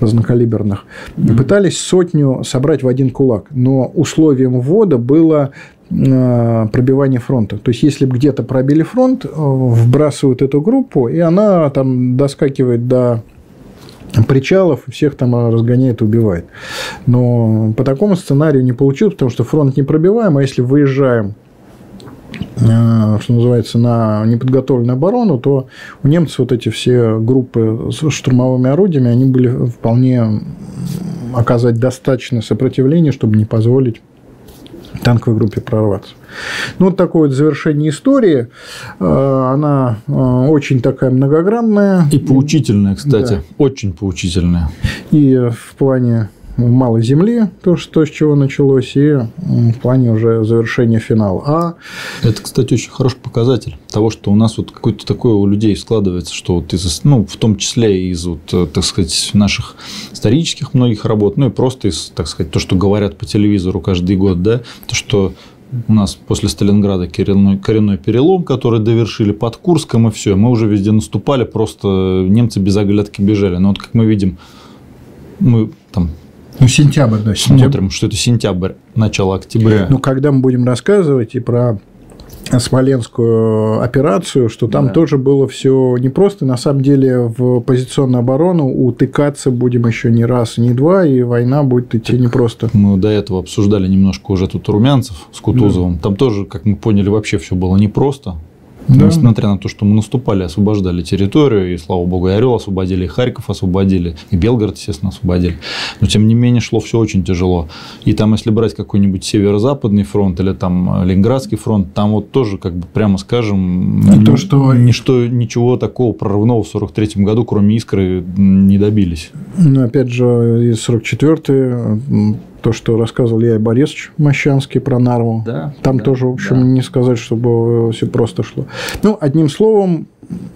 разнокалиберных. Mm-hmm. Пытались сотню собрать в один кулак, но условием ввода было... пробивание фронта. То есть, если бы где-то пробили фронт, вбрасывают эту группу, и она там доскакивает до причалов, всех там разгоняет и убивает. Но по такому сценарию не получилось, потому что фронт не пробиваем, а если выезжаем, что называется, на неподготовленную оборону, то у немцев вот эти все группы с штурмовыми орудиями, они были вполне оказать достаточное сопротивление, чтобы не позволить танковой группе прорваться. Ну, вот такое вот завершение истории. Она очень такая многогранная. И поучительная, кстати. Да. Очень поучительная. И в плане Малой земли, то, что, с чего началось, и в плане уже завершения финала. А... Это, кстати, очень хороший показатель того, что у нас вот какое-то такое у людей складывается, что вот из, ну, в том числе из, вот, так сказать, наших исторических многих работ, ну и просто из, так сказать, то, что говорят по телевизору каждый год, да, то, что у нас после Сталинграда коренной, коренной перелом, который довершили под Курском, и все, мы уже везде наступали, просто немцы без оглядки бежали. Но вот как мы видим, мы там... Ну, сентябрь, да, сентябрь. Смотрим, что это сентябрь, начало октября. Ну, когда мы будем рассказывать и про Смоленскую операцию, что там да. тоже было все непросто. На самом деле, в позиционную оборону утыкаться будем еще не раз, не два, и война будет идти так непросто. Мы до этого обсуждали немножко уже тут Румянцев с Кутузовым. Да. Там тоже, как мы поняли, вообще все было непросто. Да. Несмотря на то, что мы наступали, освобождали территорию, и, слава богу, и Орел освободили, и Харьков освободили, и Белгород, естественно, освободили. Но, тем не менее, шло все очень тяжело. И там, если брать какой-нибудь Северо-Западный фронт или там Ленинградский фронт, там вот тоже, как бы, прямо скажем, ну, то, что... ничто, ничего такого прорывного в сорок третьем году, кроме «Искры», не добились. Ну, опять же, и сорок четвёртый... То, что рассказывал Илья Борисович Мощанский про Нарву. Да, там да, тоже, в общем, да. не сказать, чтобы все просто шло. Ну, одним словом,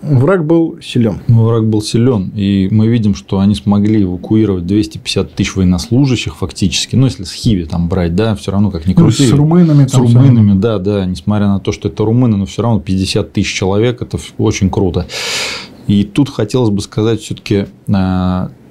враг был силен. Ну, враг был силен. И мы видим, что они смогли эвакуировать двести пятьдесят тысяч военнослужащих фактически. Ну, если с Хиви там брать, да, все равно как ни крути. Ну, с румынами. С там румынами, там. да, да. Несмотря на то, что это румыны, но все равно пятьдесят тысяч человек. Это очень круто. И тут хотелось бы сказать все-таки...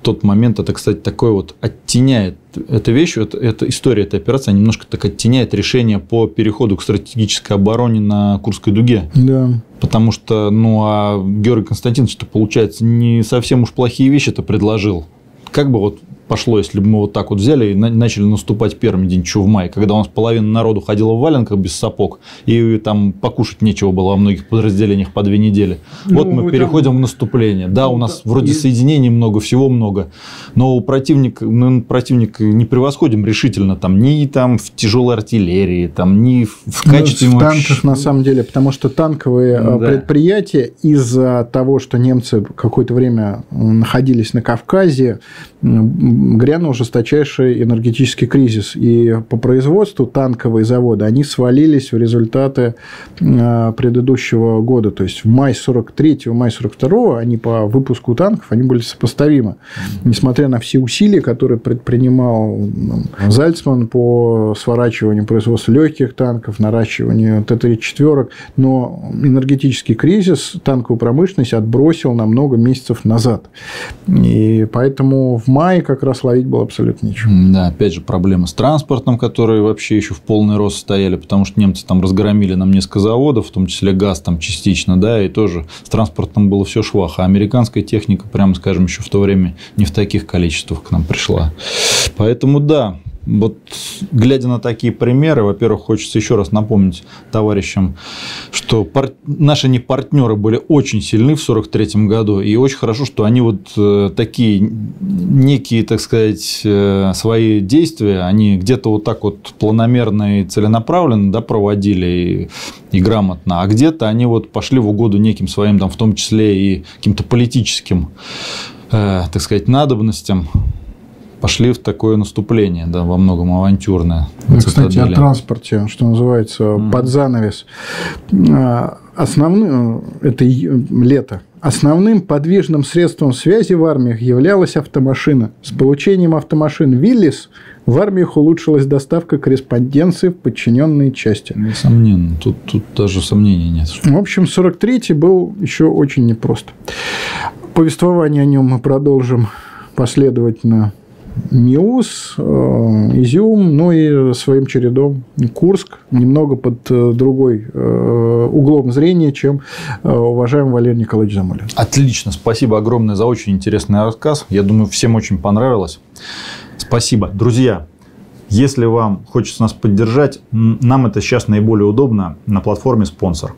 Тот момент, это, кстати, такой вот оттеняет эта вещь, это, эта история, эта операция немножко так оттеняет решение по переходу к стратегической обороне на Курской дуге. Да. Потому что, ну, а Георгий Константинович-то, получается, не совсем уж плохие вещи-то предложил. Как бы вот пошло, если бы мы вот так вот взяли и начали наступать первым день, чего в мае, когда у нас половина народу ходила в валенках без сапог, и там покушать нечего было во многих подразделениях по две недели. Вот ну, мы переходим там... в наступление. Да, ну, у нас да, вроде и... соединений много, всего много, но у противника, ну, противника не превосходим решительно там, ни там в тяжелой артиллерии, там, ни в качестве... Ну, в танках, вообще... на самом деле, потому что танковые да. предприятия из-за того, что немцы какое-то время находились на Кавказе, грянул жесточайший энергетический кризис. И по производству танковые заводы, они свалились в результаты предыдущего года. То есть, в мае сорок третьего, мае сорок второго они по выпуску танков они были сопоставимы. Несмотря на все усилия, которые предпринимал Зальцман по сворачиванию производства легких танков, наращиванию Т тридцать четыре, но энергетический кризис танковую промышленность отбросил на много месяцев назад. И поэтому в мае и как раз ловить было абсолютно ничего. Да, опять же, проблемы с транспортом, которые вообще еще в полный рост стояли, потому что немцы там разгромили нам несколько заводов, в том числе газ там частично, да, и тоже с транспортом было все швах. А американская техника, прямо скажем, еще в то время не в таких количествах к нам пришла. Поэтому, да, вот глядя на такие примеры, во-первых, хочется еще раз напомнить товарищам, что пар... наши не партнеры были очень сильны в сорок третьем году, и очень хорошо, что они вот такие некие, так сказать, свои действия, они где-то вот так вот планомерно и целенаправленно, да, проводили и, и грамотно, а где-то они вот пошли в угоду неким своим, там, в том числе и каким-то политическим, э, так сказать, надобностям. Пошли в такое наступление, да, во многом авантюрное. Кстати, о транспорте, что называется, mm. под занавес. Основным, это лето. Основным подвижным средством связи в армиях являлась автомашина. С получением автомашин «Виллис» в армиях улучшилась доставка корреспонденции в подчиненные части. Несомненно, тут, тут даже сомнений нет. В общем, сорок третий был еще очень непрост. Повествование о нем мы продолжим последовательно. Миус, Изюм, ну и своим чередом Курск, немного под другой углом зрения, чем уважаемый Валерий Николаевич Замолин. Отлично, спасибо огромное за очень интересный рассказ. Я думаю, всем очень понравилось. Спасибо. Друзья, если вам хочется нас поддержать, нам это сейчас наиболее удобно на платформе «Спонсор».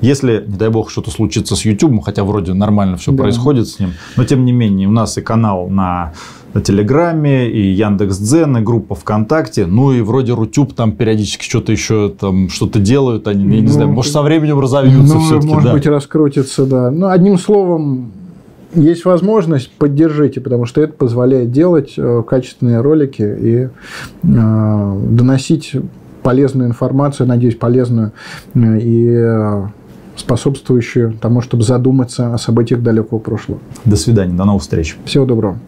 Если, не дай бог, что-то случится с YouTube, хотя вроде нормально все да. происходит с ним, но тем не менее у нас и канал на... на Телеграме, и Яндекс.Дзен, и группа ВКонтакте, ну и вроде Рутюб там периодически что-то еще там что-то делают, они, я не ну, знаю, может, со временем разовьются ну, все-таки, может да. быть, раскрутится, да. Ну, одним словом, есть возможность, поддержите, потому что это позволяет делать качественные ролики и доносить полезную информацию, надеюсь, полезную и способствующую тому, чтобы задуматься о событиях далекого прошлого. До свидания, до новых встреч. Всего доброго.